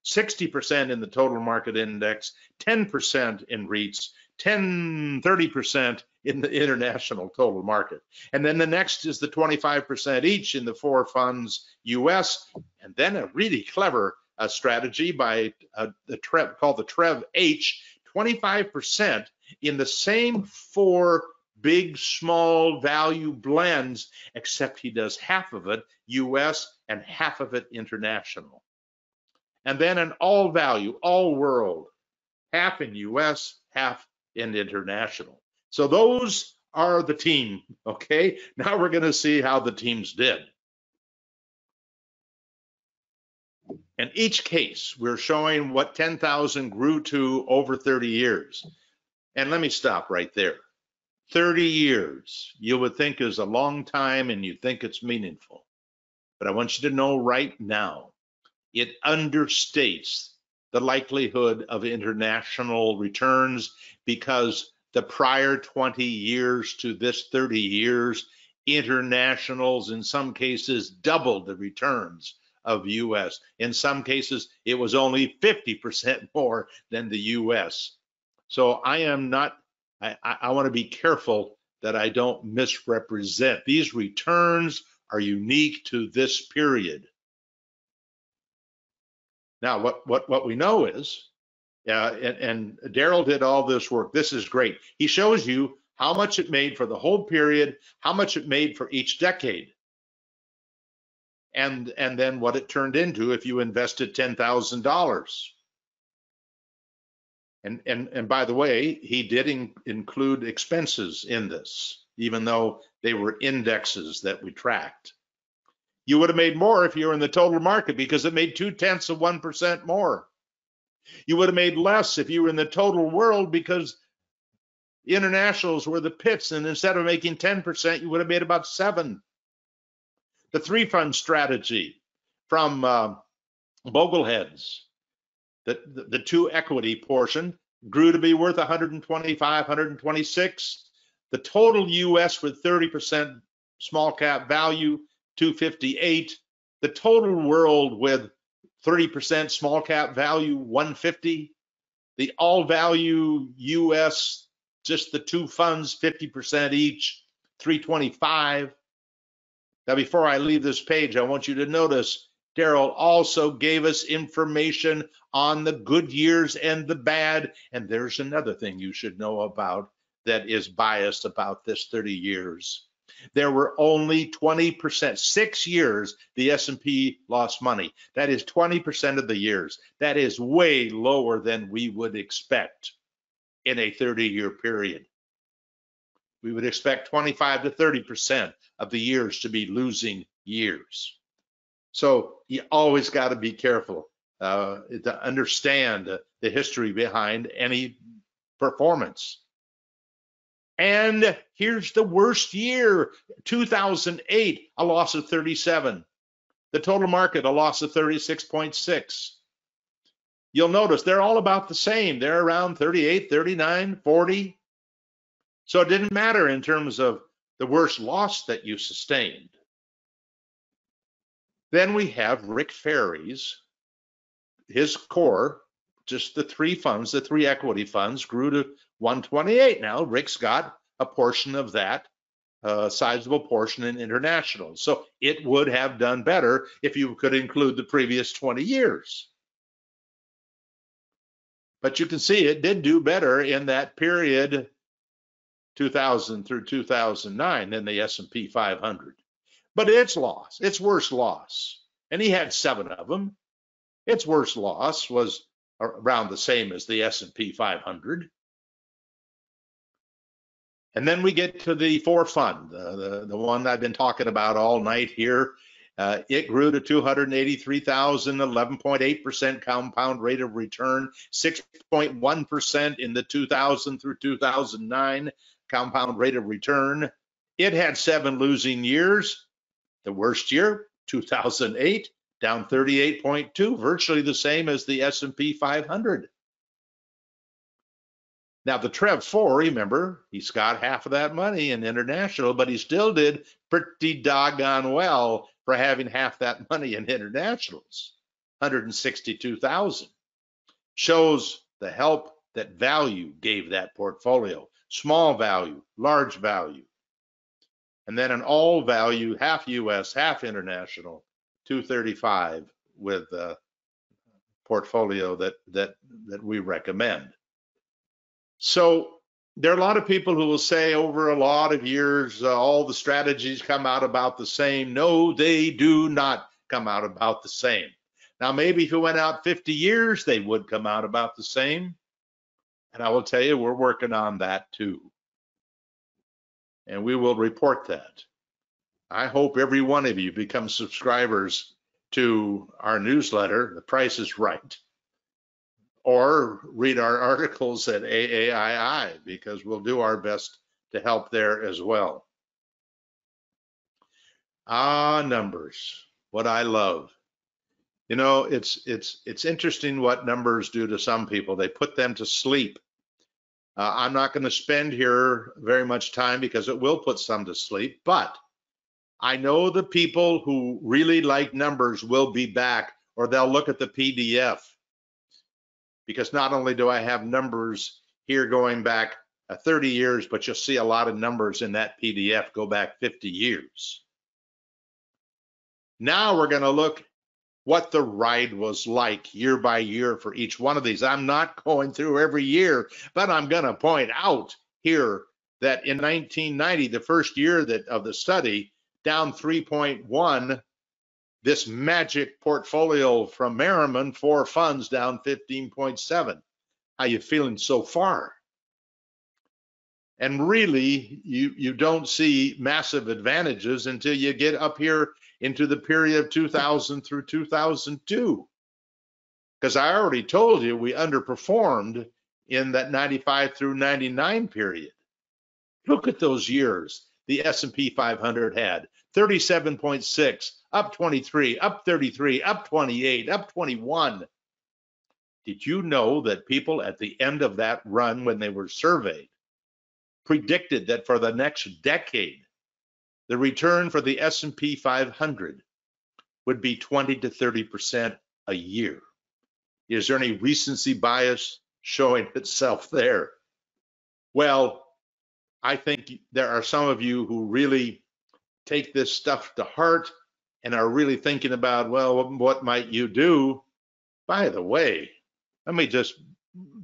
sixty percent in the total market index, ten percent in REITs, thirty percent in the international total market. And then the next is the twenty-five percent each in the four funds U S. And then a really clever uh, strategy by uh, the Trev, called the Trev H, twenty-five percent in the same four big, small value blends, except he does half of it U S and half of it international. And then an all value, all world, half in U S, half in international. So those are the team, okay? Now we're gonna see how the teams did. In each case, we're showing what ten thousand grew to over thirty years. And let me stop right there. thirty years, you would think is a long time and you think it's meaningful. But I want you to know right now, it understates the likelihood of international returns, because the prior twenty years to this thirty years, internationals in some cases doubled the returns of U S. In some cases, it was only fifty percent more than the U S. So I am not, I, I, I want to be careful that I don't misrepresent. These returns are unique to this period. Now, what what what we know is, yeah, and, and Daryl did all this work. This is great. He shows you how much it made for the whole period, how much it made for each decade, and and then what it turned into if you invested ten thousand dollars. And and and by the way, he did in, include expenses in this, even though they were indexes that we tracked. You would have made more if you were in the total market because it made two-tenths of one percent more. You would have made less if you were in the total world because internationals were the pits, and instead of making ten percent, you would have made about seven. The three-fund strategy from uh, Bogleheads, the, the, the two equity portion, grew to be worth one hundred twenty-five, one hundred twenty-six. The total U S with thirty percent small cap value, two fifty-eight, the total world with thirty percent small cap value, one fifty, the all value U S, just the two funds, fifty percent each, three twenty-five. Now, before I leave this page, I want you to notice Daryl also gave us information on the good years and the bad. And there's another thing you should know about that is biased about this thirty years. There were only twenty percent, six years the S and P lost money. That is twenty percent of the years. That is way lower than we would expect in a thirty year period. We would expect twenty-five to thirty percent of the years to be losing years. So you always got to be careful uh, to understand the history behind any performance. And here's the worst year, two thousand eight, a loss of thirty-seven. The total market, a loss of thirty-six point six. You'll notice they're all about the same. They're around thirty-eight, thirty-nine, forty. So it didn't matter in terms of the worst loss that you sustained. Then we have Rick Ferri's, his core, just the three funds, the three equity funds grew to one twenty-eight. Now Rick's got a portion of that, a sizable portion in international. So it would have done better if you could include the previous twenty years. But you can see it did do better in that period, two thousand through two thousand nine, than the S and P five hundred. But it's loss, its worst loss, and he had seven of them. Its worst loss was around the same as the S and P five hundred. And then we get to the four fund, uh, the, the one I've been talking about all night here. Uh, it grew to two hundred eighty-three thousand, eleven point eight percent compound rate of return, six point one percent in the two thousand through two thousand nine compound rate of return. It had seven losing years. The worst year, two thousand eight, down thirty-eight point two, virtually the same as the S and P five hundred. Now the Trev four, remember, he's got half of that money in international, but he still did pretty doggone well for having half that money in internationals, one hundred sixty-two thousand. Shows the help that value gave that portfolio, small value, large value. And then an all value, half U S, half international, two thirty-five with the portfolio that that that we recommend. So there are a lot of people who will say over a lot of years, uh, all the strategies come out about the same. No, they do not come out about the same. Now, maybe if you went out fifty years, they would come out about the same. And I will tell you, we're working on that too. And we will report that. I hope every one of you becomes subscribers to our newsletter, The Price is Right, or read our articles at A A I I, because we'll do our best to help there as well. Ah, numbers, what I love. You know, it's, it's, it's interesting what numbers do to some people. They put them to sleep. Uh, I'm not going to spend here very much time because it will put some to sleep, but I know the people who really like numbers will be back, or they'll look at the P D F, because not only do I have numbers here going back thirty years, but you'll see a lot of numbers in that P D F go back fifty years. Now we're going to look what the ride was like year by year for each one of these. I'm not going through every year, but I'm going to point out here that in nineteen ninety, the first year that of the study, down three point one, this magic portfolio from Merriman, four funds down fifteen point seven. How you feeling so far? And really, you, you don't see massive advantages until you get up here into the period of two thousand through two thousand two. Because I already told you we underperformed in that ninety-five through ninety-nine period. Look at those years the S and P five hundred had. thirty-seven point six, up twenty-three, up thirty-three, up twenty-eight, up twenty-one. Did you know that people at the end of that run when they were surveyed predicted that for the next decade, the return for the S and P five hundred would be twenty to thirty percent a year? Is there any recency bias showing itself there? Well, I think there are some of you who really take this stuff to heart and are really thinking about, well, what might you do? By the way, let me just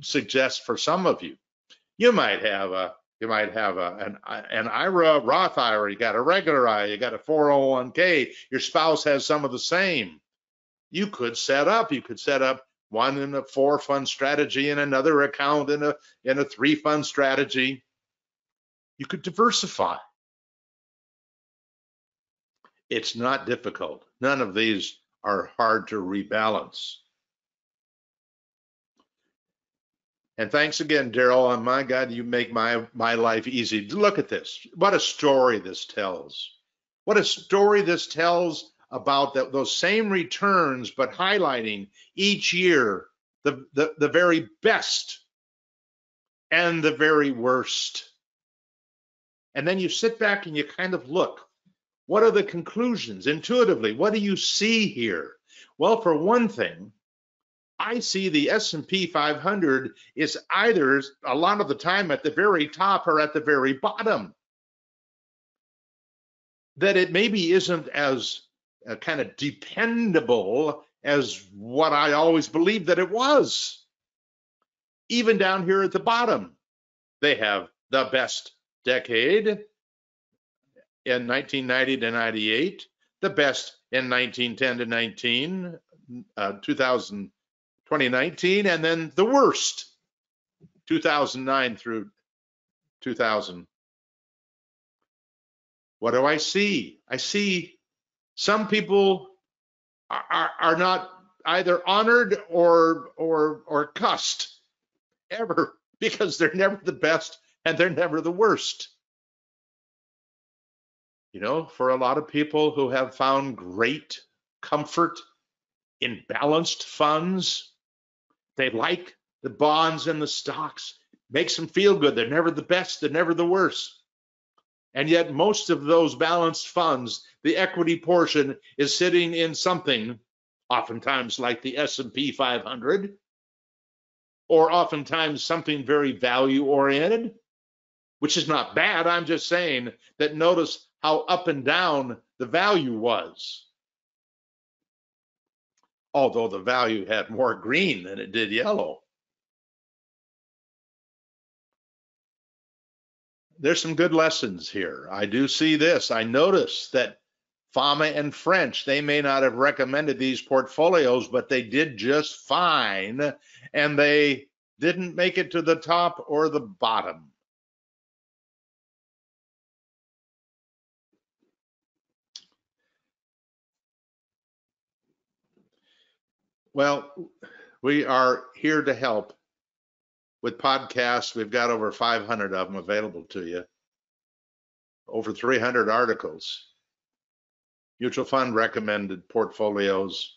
suggest for some of you, you might have a You might have a, an, an I R A, Roth I R A, you got a regular I R A, you got a four oh one K, your spouse has some of the same. You could set up, you could set up one in a four fund strategy and another account in a, in a three fund strategy. You could diversify. It's not difficult. None of these are hard to rebalance. And thanks again, Daryl. And my God, you make my, my life easy. Look at this. What a story this tells. What a story this tells about that, those same returns, but highlighting each year the, the, the very best and the very worst. And then you sit back and you kind of look. What are the conclusions intuitively? What do you see here? Well, for one thing, I see the S and P five hundred is either a lot of the time at the very top or at the very bottom. That it maybe isn't as uh, kind of dependable as what I always believed that it was. Even down here at the bottom, they have the best decade in nineteen ninety to ninety-eight, the best in nineteen ten to nineteen, uh, two thousand. twenty nineteen, and then the worst, two thousand nine through two thousand. What do I see? I see some people are, are, are not either honored or, or, or cussed ever, because they're never the best and they're never the worst. You know, for a lot of people who have found great comfort in balanced funds, they like the bonds and the stocks. Makes them feel good. They're never the best. They're never the worst. And yet most of those balanced funds, the equity portion is sitting in something, oftentimes like the S and P five hundred, or oftentimes something very value-oriented, which is not bad. I'm just saying that notice how up and down the value was. Although the value had more green than it did yellow. There's some good lessons here. I do see this. I notice that Fama and French, they may not have recommended these portfolios, but they did just fine, and they didn't make it to the top or the bottom. Well, we are here to help with podcasts. We've got over five hundred of them available to you, over three hundred articles, mutual fund recommended portfolios,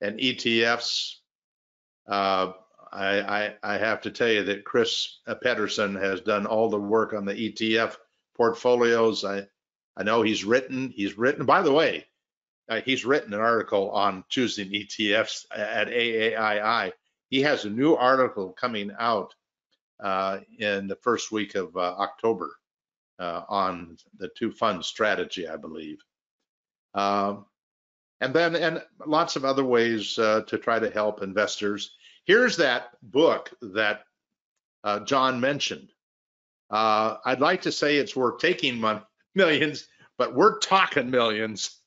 and E T Fs. Uh, I, I, I have to tell you that Chris Pedersen has done all the work on the E T F portfolios. I, I know he's written, he's written, by the way, Uh, he's written an article on choosing E T Fs at A A I I. He has a new article coming out uh, in the first week of uh, October uh, on the two fund strategy, I believe. Uh, and then and lots of other ways uh, to try to help investors. Here's that book that uh, John mentioned. Uh, I'd like to say it's We're Taking Millions, but we're talking millions.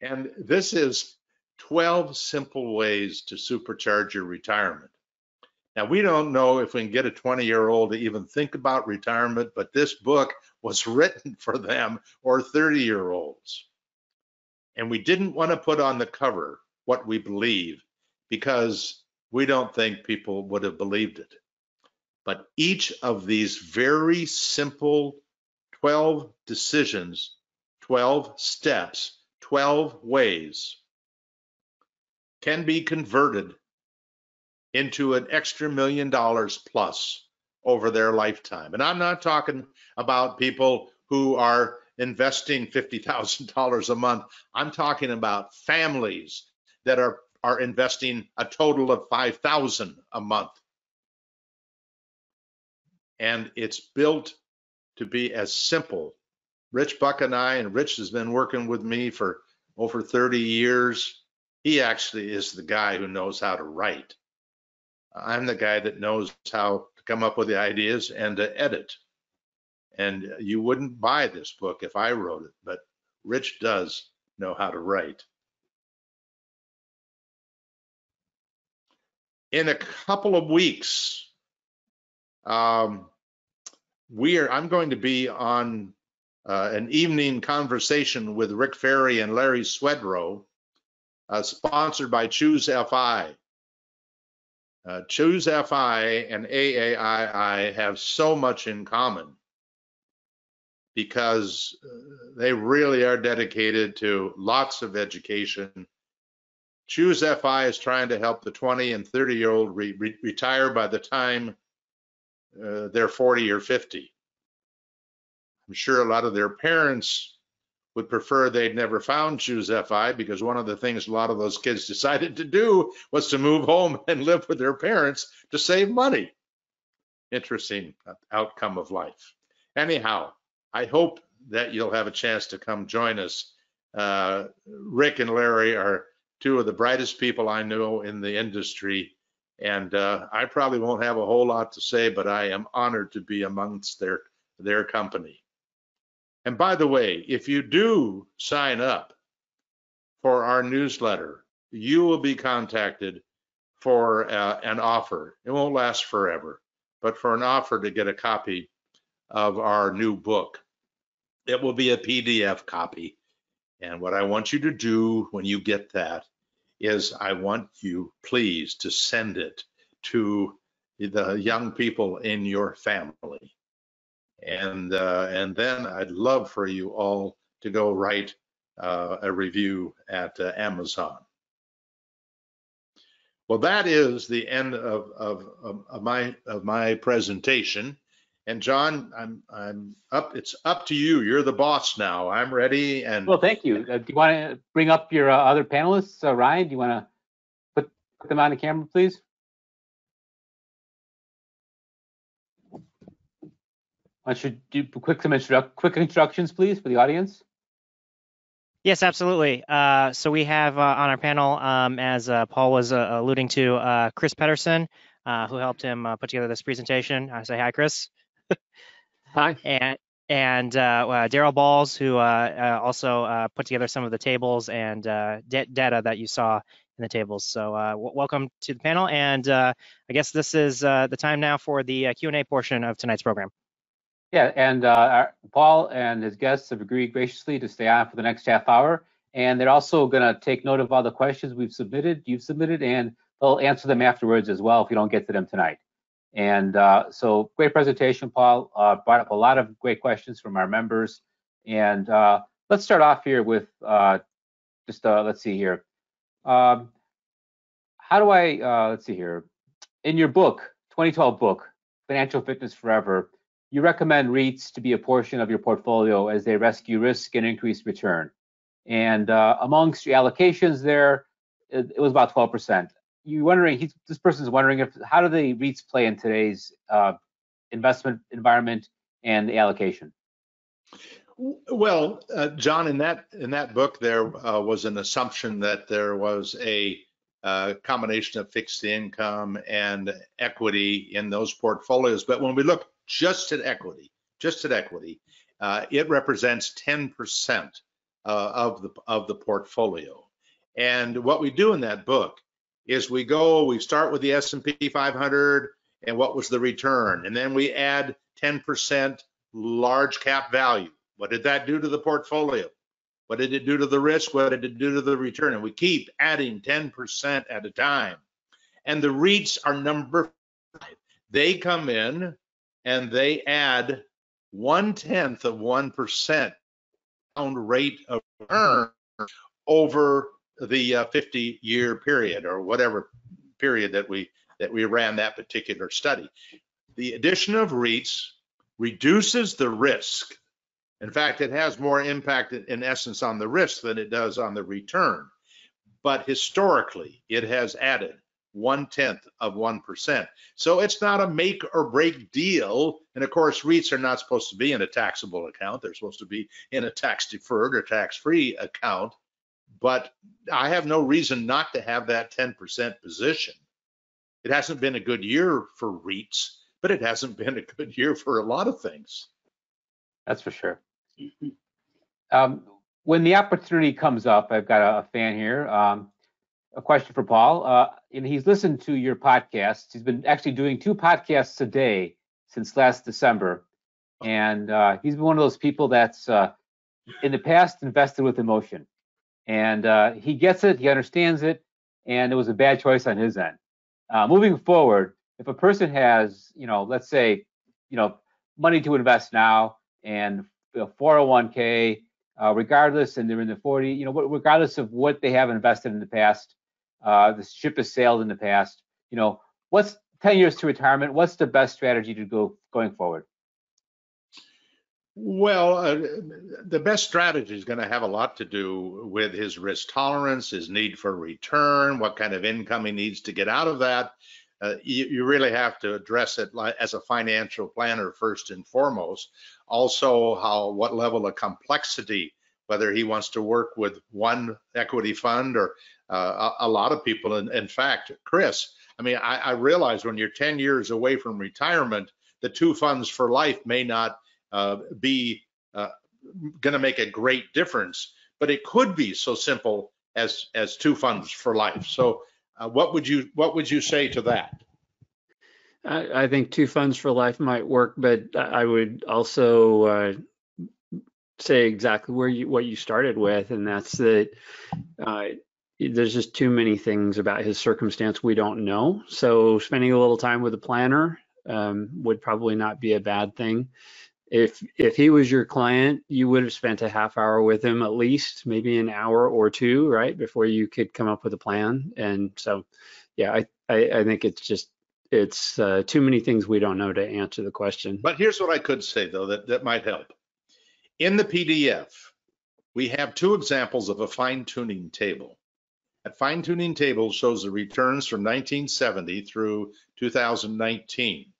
And this is twelve simple ways to supercharge your retirement. Now, we don't know if we can get a twenty-year-old to even think about retirement, but this book was written for them, or thirty-year-olds. And we didn't want to put on the cover what we believe, because we don't think people would have believed it. But each of these very simple twelve decisions, twelve steps, twelve ways can be converted into an extra million dollars plus over their lifetime. And I'm not talking about people who are investing fifty thousand dollars a month. I'm talking about families that are, are investing a total of five thousand dollars a month. And it's built to be as simple. Rich Buck and I, and Rich has been working with me for over thirty years. He actually is the guy who knows how to write. I'm the guy that knows how to come up with the ideas and to edit. And you wouldn't buy this book if I wrote it, but Rich does know how to write. In a couple of weeks, um, we are, I'm going to be on uh, an evening conversation with Rick Ferri and Larry Swedroe, uh, sponsored by Choose F I. Uh, Choose F I and A A I I have so much in common, because they really are dedicated to lots of education. Choose F I is trying to help the twenty and thirty year old re re retire by the time uh, they're forty or fifty. I'm sure a lot of their parents would prefer they'd never found Choose F I, because one of the things a lot of those kids decided to do was to move home and live with their parents to save money. Interesting outcome of life. Anyhow, I hope that you'll have a chance to come join us. Uh, Rick and Larry are two of the brightest people I know in the industry, and uh, I probably won't have a whole lot to say, but I am honored to be amongst their, their company. And by the way, if you do sign up for our newsletter, you will be contacted for uh, an offer. It won't last forever, but for an offer to get a copy of our new book. It will be a P D F copy. And what I want you to do when you get that is, I want you please to send it to the young people in your family. And, uh, and then I'd love for you all to go write uh, a review at uh, Amazon. Well, that is the end of, of, of, of, my, of my presentation. And John, I'm I'm up. It's up to you. You're the boss now. I'm ready. And well, thank you. Uh, do you want to bring up your uh, other panelists, uh, Ryan? Do you want to put, put them on the camera, please? I should do quick some introdu quick introductions, please, for the audience. Yes, absolutely. Uh, so we have uh, on our panel, um, as uh, Paul was uh, alluding to, uh, Chris Pedersen, uh, who helped him uh, put together this presentation. I say hi, Chris. Hi. And and uh, uh, Daryl Balls, who uh, uh, also uh, put together some of the tables and uh, data that you saw in the tables. So uh, w welcome to the panel, and uh, I guess this is uh, the time now for the uh, Q and A portion of tonight's program. Yeah, and uh, our, Paul and his guests have agreed graciously to stay on for the next half hour, and they're also going to take note of all the questions we've submitted, you've submitted, and they'll answer them afterwards as well if you don't get to them tonight. And uh, so great presentation, Paul. Uh, brought up a lot of great questions from our members. And uh, let's start off here with uh, just, uh, let's see here. Um, how do I, uh, let's see here. In your book, twenty twelve book, Financial Fitness Forever, you recommend REITs to be a portion of your portfolio as they rescue risk and increase return. And uh, amongst your allocations there, it, it was about twelve percent. You're wondering, he's, this person's wondering, if how do the REITs play in today's uh, investment environment and the allocation? Well, uh, John, in that in that book, there uh, was an assumption that there was a uh, combination of fixed income and equity in those portfolios. But when we look just at equity, just at equity, uh, it represents ten percent uh, of the of the portfolio. And what we do in that book is we go, we start with the S and P five hundred and what was the return, and then we add ten percent large cap value. What did that do to the portfolio? What did it do to the risk? What did it do to the return? And we keep adding ten percent at a time. And the REITs are number five. They come in and they add one-tenth of one percent rate of return over the fifty-year uh, period or whatever period that we that we ran that particular study. The addition of REITs reduces the risk. In fact, it has more impact in essence on the risk than it does on the return. But historically, it has added one-tenth of one percent. So it's not a make or break deal. And of course, REITs are not supposed to be in a taxable account. They're supposed to be in a tax-deferred or tax-free account. But I have no reason not to have that ten percent position. It hasn't been a good year for REITs, but it hasn't been a good year for a lot of things. That's for sure. Um, when the opportunity comes up, I've got a, a fan here, um, a question for Paul. Uh, and he's listened to your podcast. He's been actually doing two podcasts a day since last December. And uh, he's been one of those people that's uh, in the past invested with emotion. And uh, he gets it, he understands it, and it was a bad choice on his end. Uh, moving forward, if a person has, you know, let's say, you know, money to invest now and a four oh one K, uh, regardless, and they're in the forty, you know, regardless of what they have invested in the past, uh, the ship has sailed in the past, you know, what's ten years to retirement? What's the best strategy to go going forward? Well, uh, the best strategy is going to have a lot to do with his risk tolerance, his need for return, what kind of income he needs to get out of that. Uh, you, you really have to address it as a financial planner first and foremost. Also, how what level of complexity, whether he wants to work with one equity fund or uh, a, a lot of people. In, in fact, Chris, I mean, I, I realize when you're ten years away from retirement, the two funds for life may not Uh, be uh, going to make a great difference, but it could be so simple as as two funds for life. So, uh, what would you what would you say to that? I, I think two funds for life might work, but I would also uh, say exactly where you what you started with, and that's that. Uh, there's just too many things about his circumstance we don't know. So, spending a little time with a planner um, would probably not be a bad thing. If if he was your client, you would have spent a half hour with him at least, maybe an hour or two, right, before you could come up with a plan. And so, yeah, I I, I think it's just it's uh, too many things we don't know to answer the question. But here's what I could say though that that might help. In the P D F, we have two examples of a fine-tuning table. That fine-tuning table shows the returns from nineteen seventy through two thousand nineteen.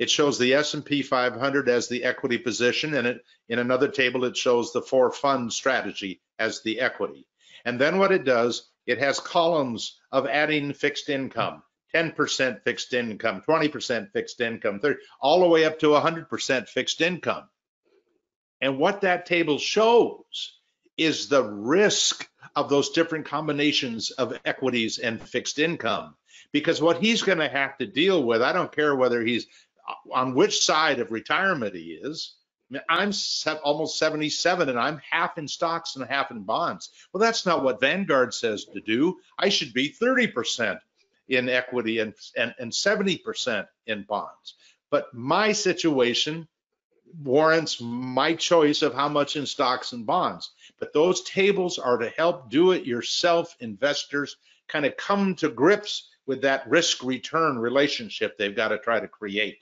It shows the S and P five hundred as the equity position, and it, in another table, it shows the four-fund strategy as the equity. And then what it does, it has columns of adding fixed income, ten percent fixed income, twenty percent fixed income, thirty, all the way up to one hundred percent fixed income. And what that table shows is the risk of those different combinations of equities and fixed income. Because what he's going to have to deal with, I don't care whether he's on which side of retirement he is. I mean, I'm almost seventy-seven and I'm half in stocks and half in bonds. Well, that's not what Vanguard says to do. I should be thirty percent in equity and, and, and seventy percent in bonds. But my situation warrants my choice of how much in stocks and bonds. But those tables are to help do-it-yourself investors kind of come to grips with that risk-return relationship they've got to try to create.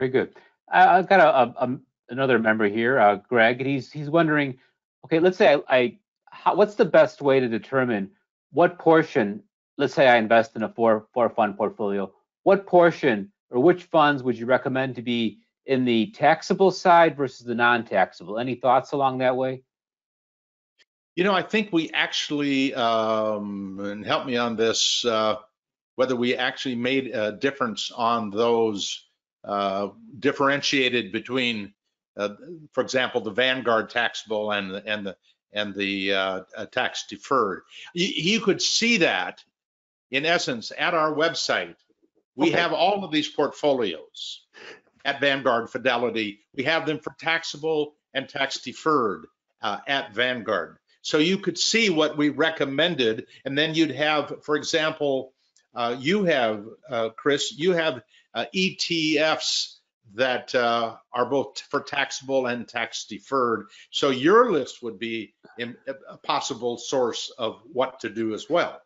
Very good. I've got a, a, another member here, uh, Greg, and he's he's wondering, okay, let's say I, I how, what's the best way to determine what portion? Let's say I invest in a four four fund portfolio. What portion or which funds would you recommend to be in the taxable side versus the non-taxable? Any thoughts along that way? You know, I think we actually, um, and help me on this, uh, whether we actually made a difference on those, uh, differentiated between, uh, for example, the Vanguard taxable and the, and the, and the uh, tax deferred. You, you could see that, in essence, at our website. We okay. have all of these portfolios at Vanguard, Fidelity. We have them for taxable and tax deferred uh, at Vanguard. So you could see what we recommended, and then you'd have, for example, uh, you have, uh, Chris, you have uh, E T Fs that uh, are both for taxable and tax deferred. So your list would be a possible source of what to do as well.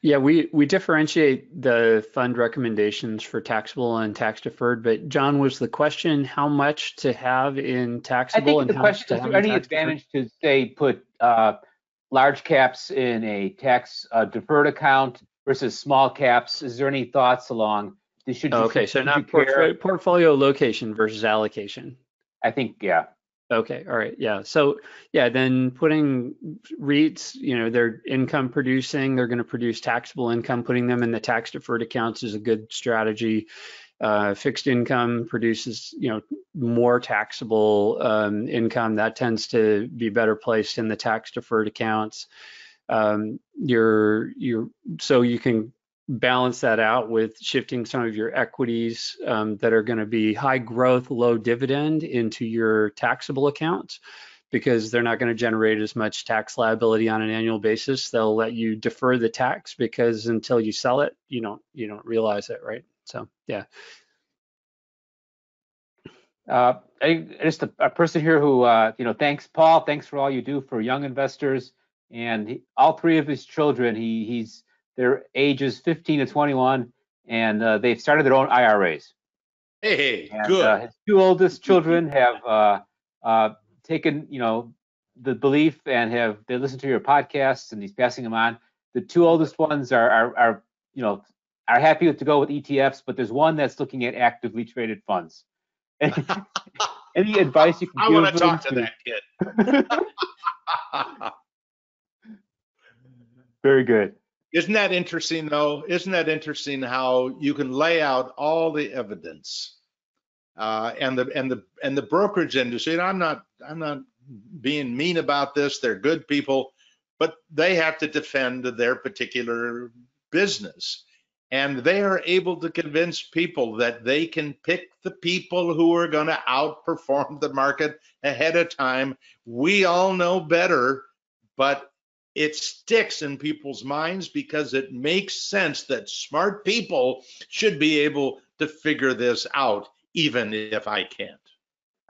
Yeah, we, we differentiate the fund recommendations for taxable and tax deferred, but John, was the question how much to have in taxable? I think the question is, is there any advantage to, say, put uh, large caps in a tax uh, deferred account versus small caps? Is there any thoughts along? Should you, okay, should, so should not portfolio, portfolio location versus allocation. I think, yeah. Okay, all right, yeah. So, yeah, then putting REITs, you know, they're income producing, they're going to produce taxable income. Putting them in the tax deferred accounts is a good strategy. Uh, fixed income produces, you know, more taxable um, income. That tends to be better placed in the tax deferred accounts. Um, you're, you're, so you can balance that out with shifting some of your equities um, that are going to be high growth, low dividend into your taxable accounts, because they're not going to generate as much tax liability on an annual basis. They'll let you defer the tax, because until you sell it, you don't you don't realize it, right? So yeah. Uh, I, just a, a person here who uh, you know, thanks Paul, thanks for all you do for young investors, and he, all three of his children, he he's. They're ages fifteen to twenty-one, and uh, they've started their own I R As. Hey, and, good. Uh, his two oldest children have uh, uh, taken, you know, the belief and have they listen to your podcasts, and he's passing them on. The two oldest ones are, are, are you know, are happy to go with E T Fs, but there's one that's looking at actively traded funds. Any advice you can I give? I want to talk to, to that kid. Very good. Isn't that interesting, though? Isn't that interesting how you can lay out all the evidence, uh, and the and the and the brokerage industry? And I'm not I'm not being mean about this. They're good people, but they have to defend their particular business, and they are able to convince people that they can pick the people who are going to outperform the market ahead of time. We all know better, but it sticks in people's minds because it makes sense that smart people should be able to figure this out, even if I can't.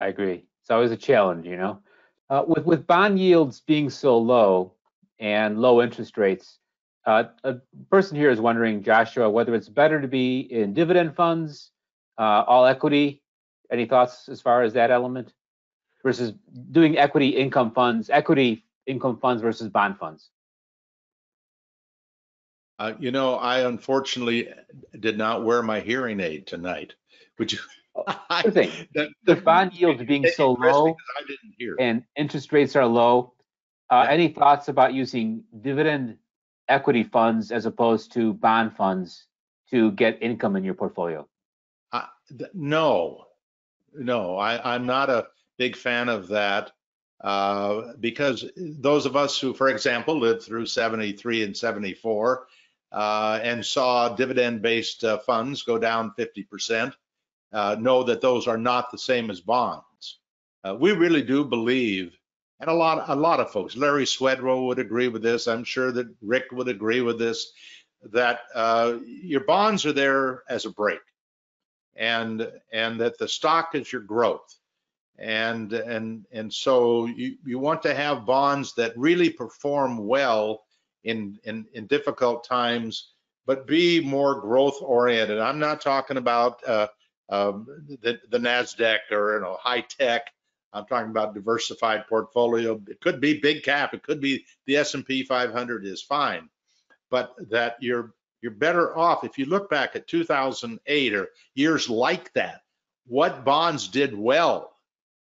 I agree. It's always a challenge, you know. Uh, with, with bond yields being so low and low interest rates, uh, a person here is wondering, Joshua, whether it's better to be in dividend funds, uh, all equity. Any thoughts as far as that element versus doing equity income funds, equity income funds versus bond funds? Uh, you know, I unfortunately did not wear my hearing aid tonight. Would you? I, thing. The, the, the bond yields being so low, I didn't hear, and interest rates are low. Uh, yeah. Any thoughts about using dividend equity funds as opposed to bond funds to get income in your portfolio? Uh, th- no, no, I, I'm not a big fan of that. Uh, because those of us who, for example, lived through seventy-three and seventy-four uh, and saw dividend-based uh, funds go down fifty percent, uh, know that those are not the same as bonds. Uh, we really do believe, and a lot, a lot of folks, Larry Swedroe would agree with this, I'm sure that Rick would agree with this, that uh, your bonds are there as a break, and and that the stock is your growth. And and and so you, you want to have bonds that really perform well in, in in difficult times, but be more growth oriented. I'm not talking about uh, uh, the the NASDAQ or, you know, high tech. I'm talking about diversified portfolio. It could be big cap. It could be the S and P five hundred is fine, but that you're you're better off if you look back at two thousand eight or years like that. what bonds did well.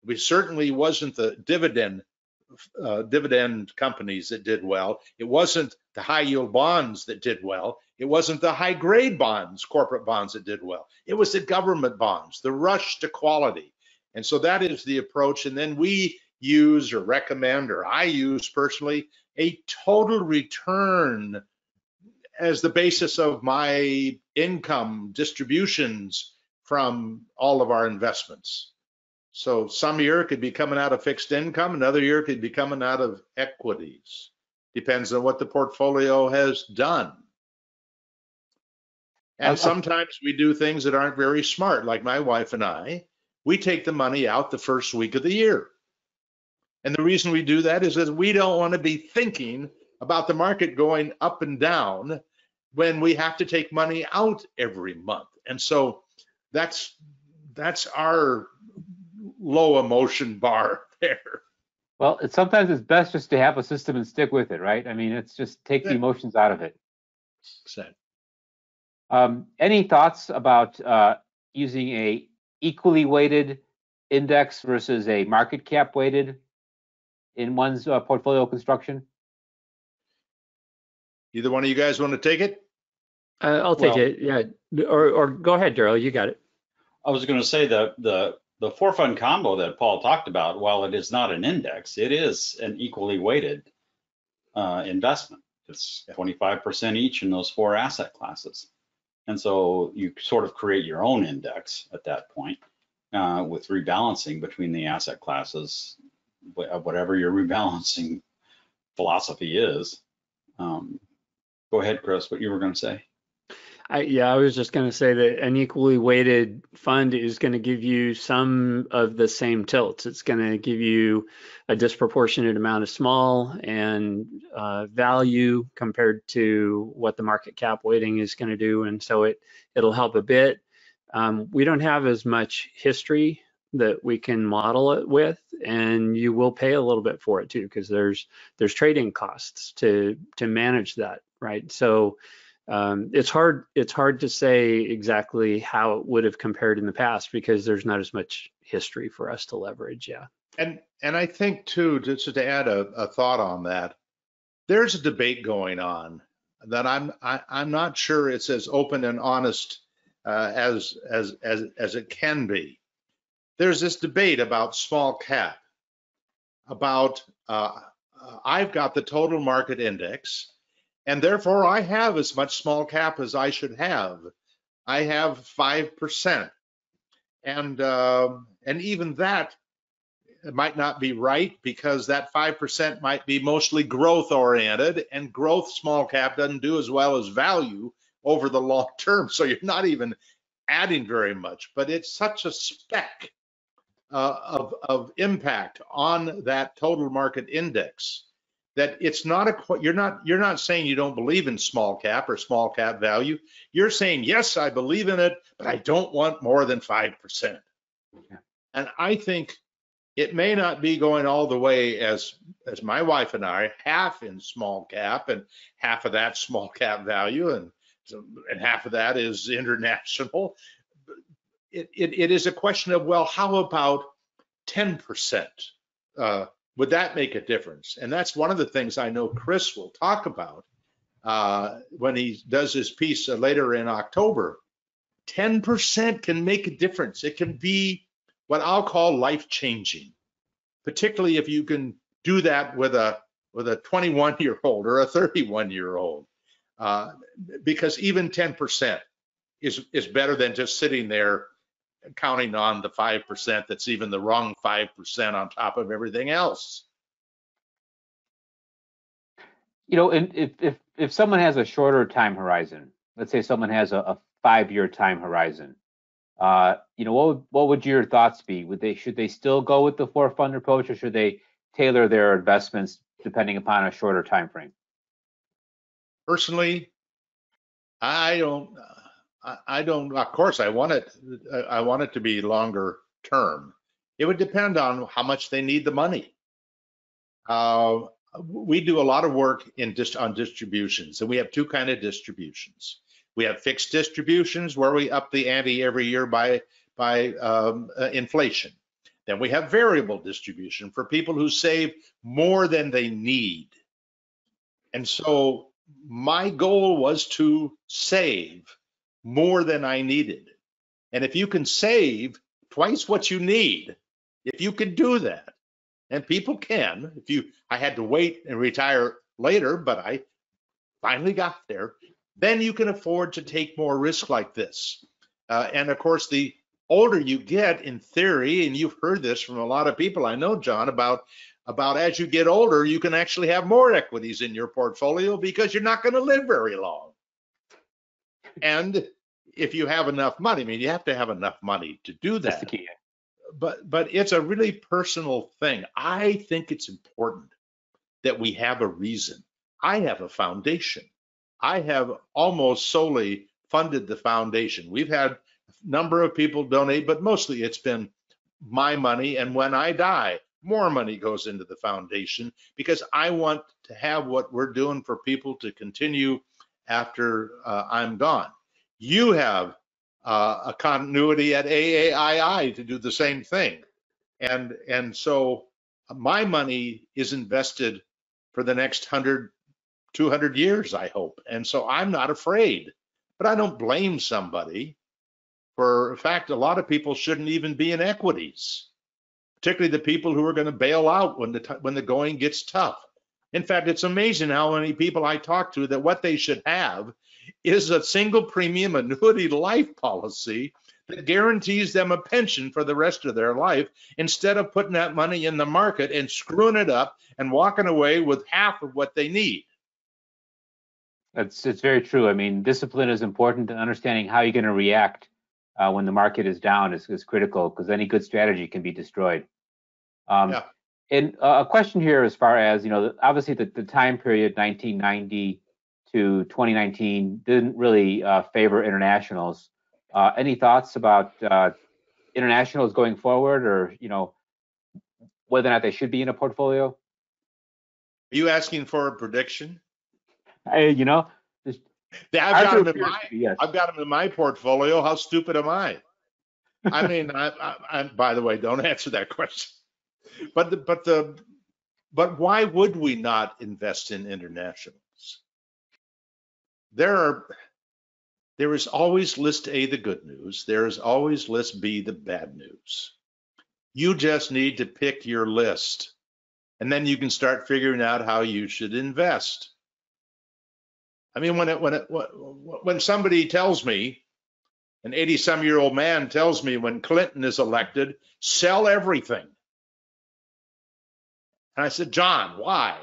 It certainly wasn't the dividend uh, dividend companies that did well. It wasn't the high yield bonds that did well. It wasn't the high grade bonds, corporate bonds that did well. It was the government bonds, the rush to quality. And so that is the approach. And then we use or recommend, or I use personally, a total return as the basis of my income distributions from all of our investments. So some year it could be coming out of fixed income, another year it could be coming out of equities. Depends on what the portfolio has done. And sometimes we do things that aren't very smart, like my wife and I. We take the money out the first week of the year. And the reason we do that is that we don't want to be thinking about the market going up and down when we have to take money out every month. And so that's that's our low emotion bar there. Well, it's sometimes it's best just to have a system and stick with it, right? I mean, it's just take yeah. the emotions out of it. Exactly. Um, any thoughts about uh, using a equally weighted index versus a market cap weighted in one's uh, portfolio construction? Either one of you guys want to take it? Uh, I'll take well, it, yeah. Or, or go ahead, Daryl, you got it. I was going to say that the, the four fund combo that Paul talked about, while it is not an index, it is an equally weighted uh, investment. It's twenty-five percent each in those four asset classes. And so you sort of create your own index at that point uh, with rebalancing between the asset classes, whatever your rebalancing philosophy is. Um, go ahead, Chris, what you were going to say. I, yeah, I was just going to say that an equally weighted fund is going to give you some of the same tilts. It's going to give you a disproportionate amount of small and uh, value compared to what the market cap weighting is going to do, and so it it'll help a bit. Um, we don't have as much history that we can model it with, and you will pay a little bit for it too, because there's there's trading costs to to manage that, right? So. Um, it's hard. It's hard to say exactly how it would have compared in the past because there's not as much history for us to leverage. Yeah. And and I think too, just to add a, a thought on that, there's a debate going on that I'm I, I'm not sure it's as open and honest uh, as as as as it can be. There's this debate about small cap. About uh, I've got the total market index. And therefore, I have as much small cap as I should have. I have five percent. And, uh, and even that might not be right because that five percent might be mostly growth-oriented, and growth small cap doesn't do as well as value over the long term. So you're not even adding very much. But it's such a speck uh, of, of impact on that total market index. That it's not a you're not you're not saying you don't believe in small cap or small cap value. You're saying yes, I believe in it, but I don't want more than five percent. Yeah. And I think it may not be going all the way as as my wife and I half in small cap and half of that small cap value and and half of that is international. It it, it is a question of, well, how about ten percent? Uh, Would that make a difference? And that's one of the things I know Chris will talk about uh, when he does his piece later in October. ten percent can make a difference. It can be what I'll call life-changing, particularly if you can do that with a with a twenty-one-year-old or a thirty-one-year-old, uh, because even ten percent is is better than just sitting there counting on the five percent that's even the wrong five percent on top of everything else. You know, and if, if, if someone has a shorter time horizon, let's say someone has a, a five-year time horizon, uh, you know, what would, what would your thoughts be? Would they, should they still go with the four-fund approach, or should they tailor their investments depending upon a shorter time frame? Personally, I don't... Uh, I don't, of course, I want it, I want it to be longer term. It would depend on how much they need the money. Uh, we do a lot of work in just on distributions, and we have two kinds of distributions. We have fixed distributions where we up the ante every year by, by um, uh, inflation. Then we have variable distribution for people who save more than they need. And so my goal was to save more than I needed. And if you can save twice what you need, if you can do that, and people can, if you, I had to wait and retire later, but I finally got there, then you can afford to take more risk like this. Uh, and of course, the older you get, in theory, and you've heard this from a lot of people, I know, John, about, about as you get older, you can actually have more equities in your portfolio because you're not going to live very long. And if you have enough money, I mean, you have to have enough money to do that. That's the key. But, but it's a really personal thing. I think it's important that we have a reason. I have a foundation. I have almost solely funded the foundation. We've had a number of people donate, but mostly it's been my money. And when I die, more money goes into the foundation because I want to have what we're doing for people to continue after uh, I'm gone. You have uh, a continuity at A A I I to do the same thing. And, and so my money is invested for the next one hundred, two hundred years, I hope. And so I'm not afraid, but I don't blame somebody for, in fact, a lot of people shouldn't even be in equities, particularly the people who are going to bail out when the, when the going gets tough. In fact, it's amazing how many people I talk to that what they should have is a single premium annuity life policy that guarantees them a pension for the rest of their life instead of putting that money in the market and screwing it up and walking away with half of what they need. It's, it's very true. I mean, discipline is important, and understanding how you're going to react uh, when the market is down is, is critical, because any good strategy can be destroyed. Um, yeah. And uh, a question here as far as, you know, obviously the, the time period nineteen ninety to twenty nineteen didn't really uh, favor internationals. Uh, any thoughts about uh, internationals going forward, or, you know, whether or not they should be in a portfolio? Are you asking for a prediction? I, you know, just, yeah, I've, got them in my, yes. I've got them in my portfolio. How stupid am I? I mean, I, I, I, by the way, don't answer that question. But the, but the but why would we not invest in internationals? There are there is always list A, the good news. There is always list B, the bad news. You just need to pick your list, and then you can start figuring out how you should invest. I mean, when it, when it, when somebody tells me, an eighty-some-year-old man tells me, when Clinton is elected, sell everything. And I said, John, why?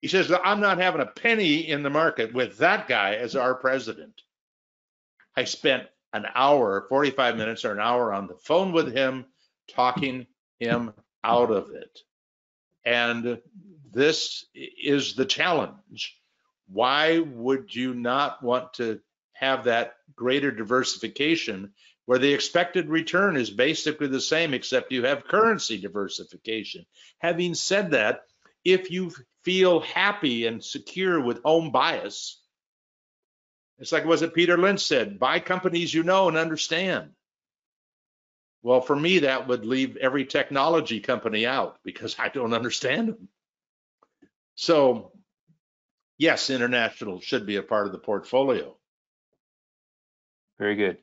He says, I'm not having a penny in the market with that guy as our president. I spent an hour, forty-five minutes or an hour on the phone with him, talking him out of it. And this is the challenge. Why would you not want to have that greater diversification where the expected return is basically the same, except you have currency diversification? Having said that, if you feel happy and secure with home bias, it's like was it Peter Lynch said, buy companies you know and understand. Well, for me, that would leave every technology company out because I don't understand them. So, yes, international should be a part of the portfolio. Very good.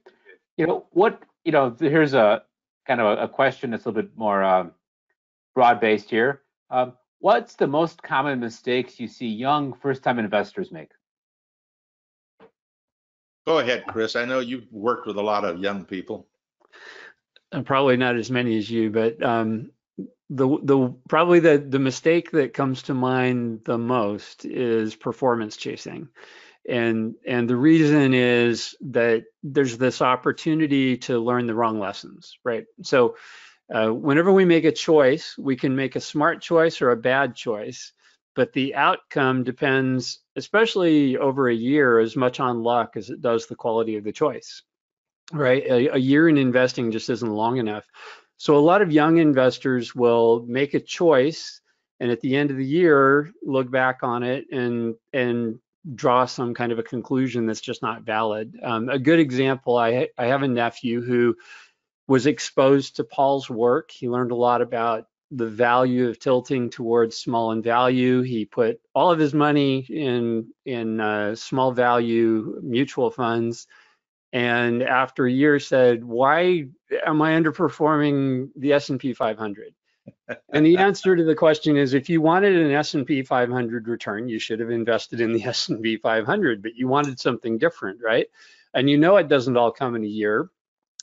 You know what? You know, here's a kind of a, a question that's a little bit more um, broad-based here. Um, what's the most common mistakes you see young first-time investors make? Go ahead, Chris. I know you've worked with a lot of young people. And probably not as many as you, but um, The the probably the the mistake that comes to mind the most is performance chasing, and and the reason is that there's this opportunity to learn the wrong lessons, right? So uh, whenever we make a choice, we can make a smart choice or a bad choice, but the outcome depends, especially over a year, as much on luck as it does the quality of the choice, right? A, a year in investing just isn't long enough. So a lot of young investors will make a choice and at the end of the year, look back on it and and draw some kind of a conclusion that's just not valid. Um, a good example, I, I have a nephew who was exposed to Paul's work. He learned a lot about the value of tilting towards small and value. He put all of his money in in uh, small value mutual funds, and after a year said, "Why am I underperforming the S and P five hundred?" And the answer to the question is, if you wanted an S and P five hundred return, you should have invested in the S and P five hundred, but you wanted something different, right? And you know it doesn't all come in a year.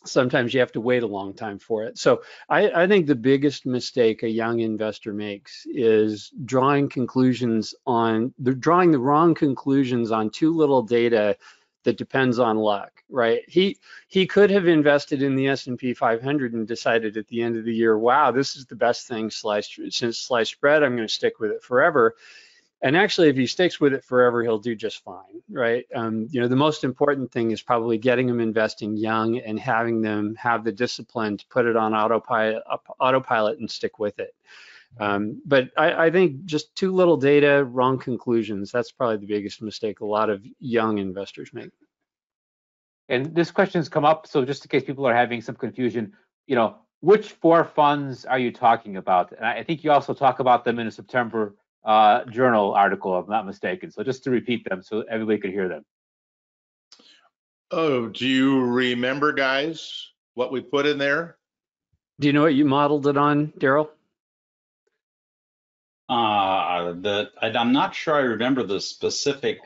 Sometimes you have to wait a long time for it. So I, I think the biggest mistake a young investor makes is drawing conclusions on, they're drawing the wrong conclusions on too little data that depends on luck, right? He he could have invested in the S and P five hundred and decided at the end of the year, wow, this is the best thing sliced, since sliced bread, I'm gonna stick with it forever. And actually, if he sticks with it forever, he'll do just fine, right? Um, you know, the most important thing is probably getting them investing young and having them have the discipline to put it on autopilot, autopilot and stick with it. Um, but I, I think just too little data, wrong conclusions. That's probably the biggest mistake a lot of young investors make. And this question's come up, so just in case people are having some confusion, you know, which four funds are you talking about? And I think you also talk about them in a September uh, journal article, if I'm not mistaken. So just to repeat them so everybody could hear them. Oh, do you remember, guys, what we put in there? Do you know what you modeled it on, Daryl? Uh, the, I, I'm not sure I remember the specific,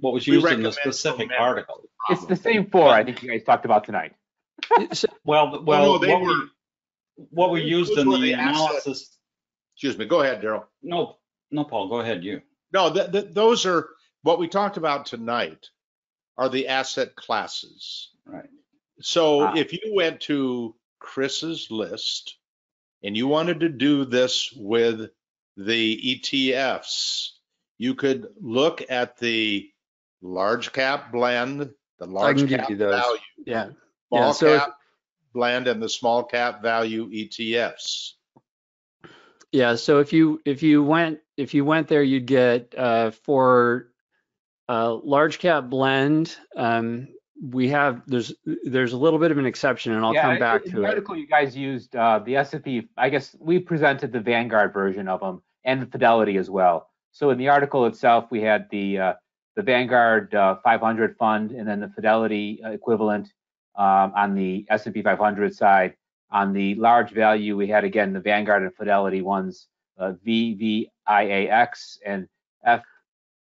what was used in the specific article. It's the same four I think you guys talked about tonight. well, well, well no, what, were, we, what we used in the analysis. Assets. Excuse me, go ahead, Daryl. No, no, Paul, go ahead, you. No, th th those are, what we talked about tonight are the asset classes. Right. So ah. if you went to Chris's list and you wanted to do this with the E T Fs, you could look at the large cap blend, the large cap value, yeah, small yeah, so cap if, blend, and the small cap value E T Fs. Yeah, so if you if you went if you went there, you'd get uh, for uh, large cap blend. Um, we have there's there's a little bit of an exception, and I'll yeah, come back in, to in the it. Article you guys used uh, the S and P. I guess we presented the Vanguard version of them and Fidelity as well. So in the article itself, we had the uh, the Vanguard uh, five hundred fund and then the Fidelity equivalent um, on the S and P five hundred side. On the large value, we had again the Vanguard and Fidelity ones, uh, V V I A X and F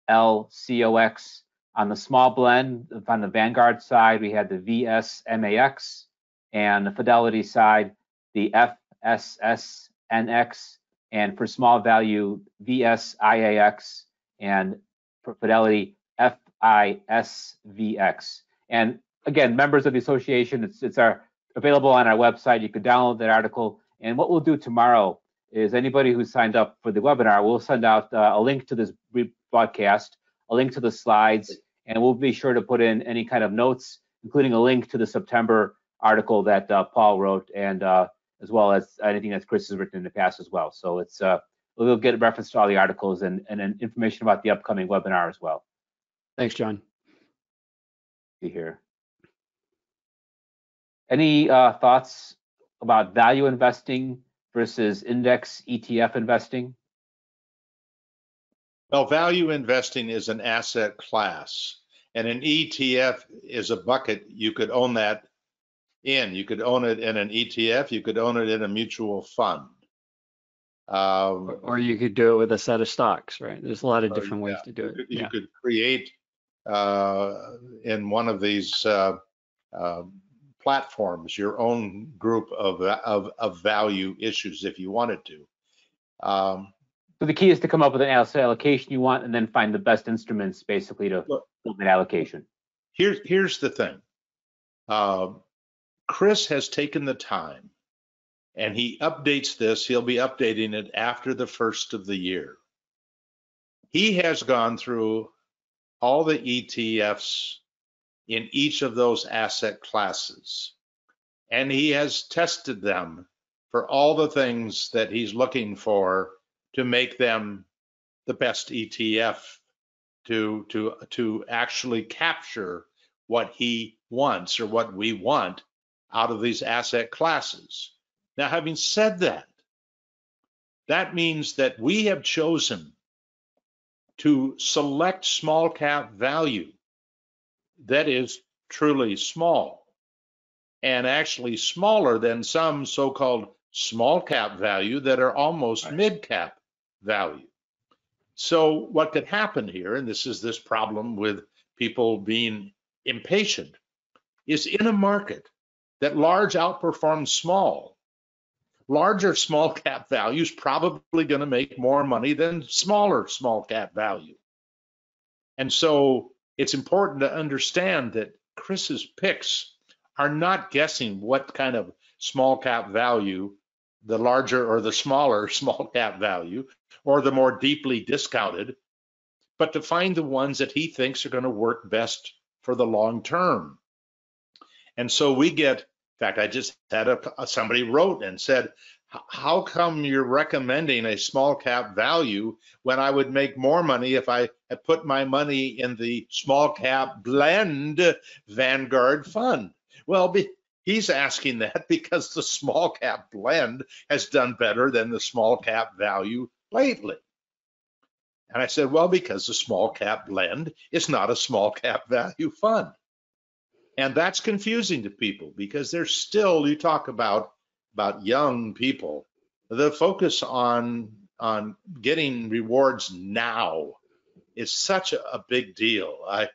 L C O X. On the small blend, on the Vanguard side, we had the V S M A X, and the Fidelity side, the F S S N X, and for small value, V S I A X, and for Fidelity, F I S V X. And again, members of the association, it's, it's our, available on our website. You can download that article. And what we'll do tomorrow is anybody who signed up for the webinar, we'll send out uh, a link to this rebroadcast, a link to the slides, and we'll be sure to put in any kind of notes, including a link to the September article that uh, Paul wrote, and uh, as well as anything that Chris has written in the past as well. So it's uh, we'll get a reference to all the articles and, and and information about the upcoming webinar as well. Thanks, John. See here. Any uh, thoughts about value investing versus index E T F investing? Well, value investing is an asset class, and an E T F is a bucket. You could own that in. You could own it in an E T F. You could own it in a mutual fund. Um, or, or you could do it with a set of stocks, right? There's a lot of different or, ways yeah, to do it. You could, yeah. you could create uh, in one of these uh, uh, platforms your own group of, of, of value issues if you wanted to. Um, So the key is to come up with an asset allocation you want, and then find the best instruments basically to Look, build an allocation. Here's here's the thing. Uh, Chris has taken the time, and he updates this. He'll be updating it after the first of the year. He has gone through all the E T Fs in each of those asset classes, and he has tested them for all the things that he's looking for to make them the best E T F to to to actually capture what he wants or what we want out of these asset classes. Now, having said that, that means that we have chosen to select small cap value that is truly small, and actually smaller than some so-called small cap value that are almost right. mid cap value. So what could happen here, and this is this problem with people being impatient, is in a market that large outperforms small, larger small cap value is probably going to make more money than smaller small cap value. And so it's important to understand that Chris's picks are not guessing what kind of small cap value, the larger or the smaller small cap value, or the more deeply discounted, but to find the ones that he thinks are going to work best for the long term. And so we get, in fact, I just had a, somebody wrote and said, how come you're recommending a small cap value when I would make more money if I had put my money in the small cap blend Vanguard fund? Well, be, he's asking that because the small cap blend has done better than the small cap value lately. And I said, well, because the small cap blend is not a small cap value fund. And that's confusing to people because there's still, you talk about about young people, the focus on on getting rewards now is such a, a big deal. I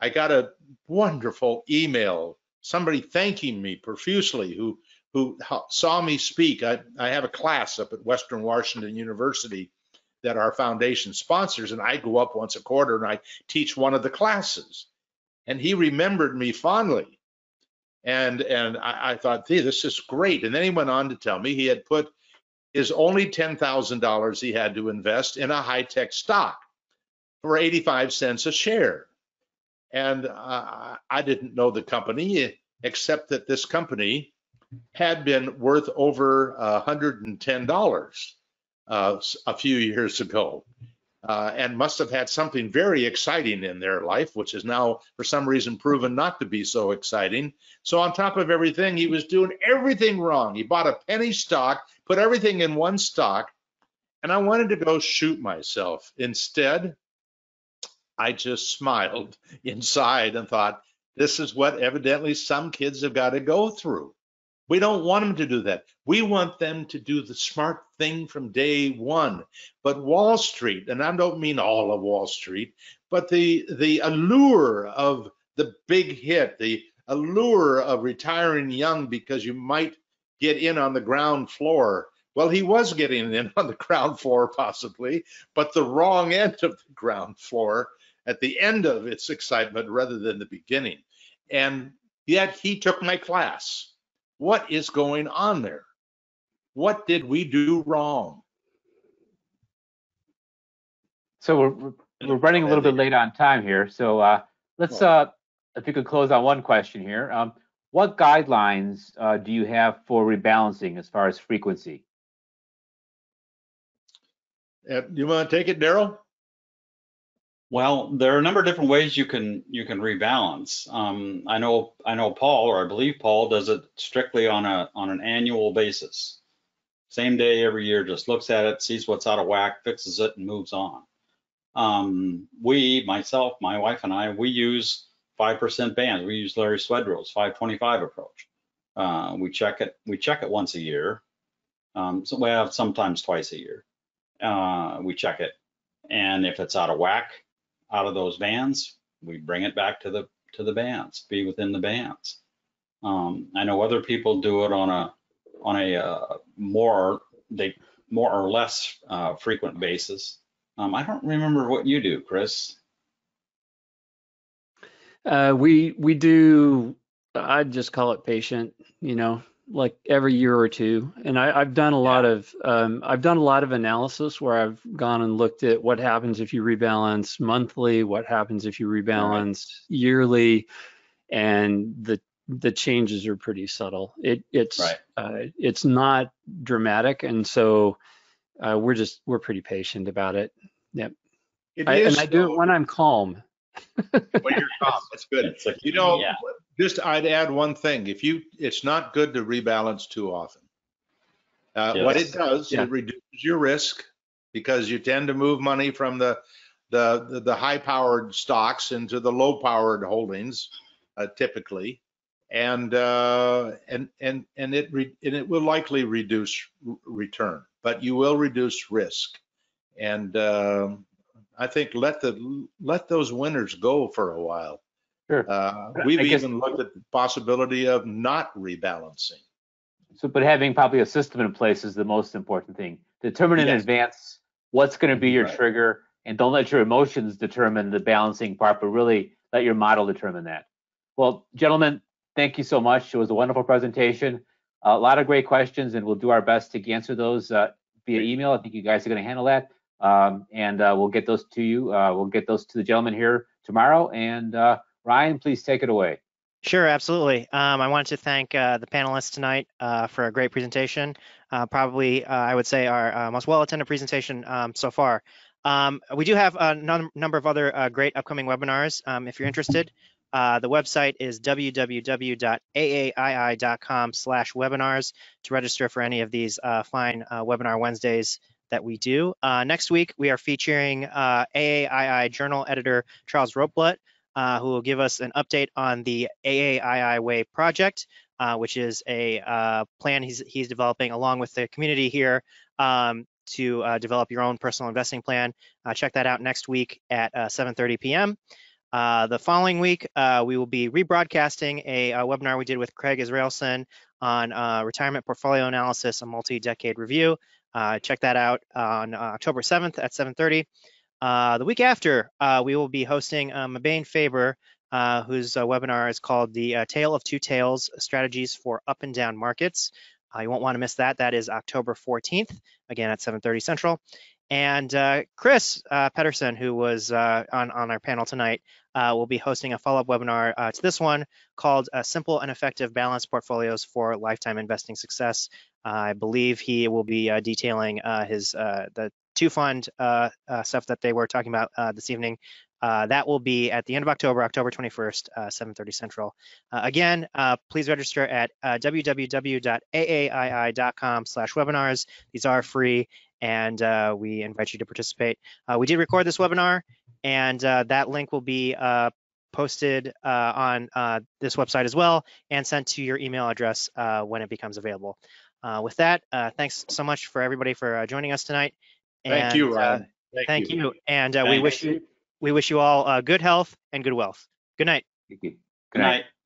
I got a wonderful email, somebody thanking me profusely who who saw me speak. I, I have a class up at Western Washington University that our foundation sponsors, and I go up once a quarter and I teach one of the classes. And he remembered me fondly. And and I, I thought, gee, this is great. And then he went on to tell me he had put his only ten thousand dollars he had to invest in a high-tech stock for eighty-five cents a share. And uh, I didn't know the company, except that this company had been worth over one hundred ten dollars uh, a few years ago. Uh, and must have had something very exciting in their life, which is now for some reason proven not to be so exciting. So on top of everything, he was doing everything wrong. He bought a penny stock, put everything in one stock, and I wanted to go shoot myself. Instead, I just smiled inside and thought, this is what evidently some kids have got to go through. We don't want them to do that. We want them to do the smart thing from day one. But Wall Street, and I don't mean all of Wall Street, but the, the allure of the big hit, the allure of retiring young because you might get in on the ground floor. Well, he was getting in on the ground floor possibly, but the wrong end of the ground floor at the end of its excitement rather than the beginning. And yet he took my class. What is going on there? What did we do wrong? So we're we're running a little bit late on time here. So uh, let's, uh, if you could close on one question here. Um, what guidelines uh, do you have for rebalancing as far as frequency? Uh, you want to take it, Daryl? Well, there are a number of different ways you can you can rebalance. Um, I know I know Paul, or I believe Paul, does it strictly on a on an annual basis. Same day every year, just looks at it, sees what's out of whack, fixes it, and moves on. Um, we, myself, my wife, and I, we use five percent bands. We use Larry Swedroe's five twenty-five approach. Uh, we check it we check it once a year. Um, so we have sometimes twice a year. Uh, we check it, and if it's out of whack, out of those bands, we bring it back to the to the bands, be within the bands. Um, I know other people do it on a on a uh, more they more or less uh, frequent basis. Um, I don't remember what you do, Chris. Uh, we we do. I'd just call it patient. You know, like every year or two. And I, I've done a lot of um, I've done a lot of analysis where I've gone and looked at what happens if you rebalance monthly, what happens if you rebalance right. yearly, and the the changes are pretty subtle. It it's right. uh, it's not dramatic, and so uh, we're just we're pretty patient about it. Yep. It I, is and I do it when I'm calm. When you're calm, that's good. It's like, you know. Yeah. Just I'd add one thing. If you, it's not good to rebalance too often. Uh, yes. What it does, yeah. it reduces your risk because you tend to move money from the the the, the high-powered stocks into the low-powered holdings, uh, typically, and uh, and and and it re, and it will likely reduce return, but you will reduce risk. And uh, I think let the let those winners go for a while. Sure. Uh, we've I even guess, looked at the possibility of not rebalancing. So, but having probably a system in place is the most important thing. Determine in yes. advance what's going to be your right. trigger, and don't let your emotions determine the balancing part, but really let your model determine that. Well, gentlemen, thank you so much. It was a wonderful presentation. A lot of great questions, and we'll do our best to answer those uh, via email. I think you guys are going to handle that, um, and uh, we'll get those to you. Uh, we'll get those to the gentleman here tomorrow, and uh, Ryan, please take it away. Sure, absolutely. Um, I wanted to thank uh, the panelists tonight uh, for a great presentation. Uh, probably, uh, I would say, our uh, most well-attended presentation um, so far. Um, we do have a num- number of other uh, great upcoming webinars. Um, if you're interested, uh, the website is w w w dot a a i i dot com slash webinars to register for any of these uh, fine uh, Webinar Wednesdays that we do. Uh, next week, we are featuring uh, A A I I Journal editor Charles Ropelet, Uh, who will give us an update on the A A I I Way project, uh, which is a uh, plan he's, he's developing along with the community here um, to uh, develop your own personal investing plan. Uh, check that out next week at uh, seven thirty p m Uh, the following week, uh, we will be rebroadcasting a, a webinar we did with Craig Israelson on uh, retirement portfolio analysis, a multi-decade review. Uh, check that out on uh, October seventh at seven thirty. Uh, the week after, uh, we will be hosting um, Mabane Faber, uh, whose uh, webinar is called The uh, Tale of Two Tales, Strategies for Up and Down Markets. Uh, you won't want to miss that. That is October fourteenth, again at seven thirty Central. And uh, Chris uh, Pedersen, who was uh, on, on our panel tonight, uh, will be hosting a follow-up webinar uh, to this one called uh, Simple and Effective Balanced Portfolios for Lifetime Investing Success. Uh, I believe he will be uh, detailing uh, his uh, the two fund uh, uh, stuff that they were talking about uh, this evening. Uh, that will be at the end of October, October twenty-first, uh, seven thirty Central. Uh, again, uh, please register at uh, w w w dot a a i i dot com slash webinars. These are free, and uh, we invite you to participate. Uh, we did record this webinar, and uh, that link will be uh, posted uh, on uh, this website as well and sent to your email address uh, when it becomes available. Uh, with that, uh, thanks so much for everybody for uh, joining us tonight. And, thank you, Ryan. Uh, thank, thank you. you. And uh, we wish you we wish you all uh, good health and good wealth. Good night. Thank you. Good night. Good night.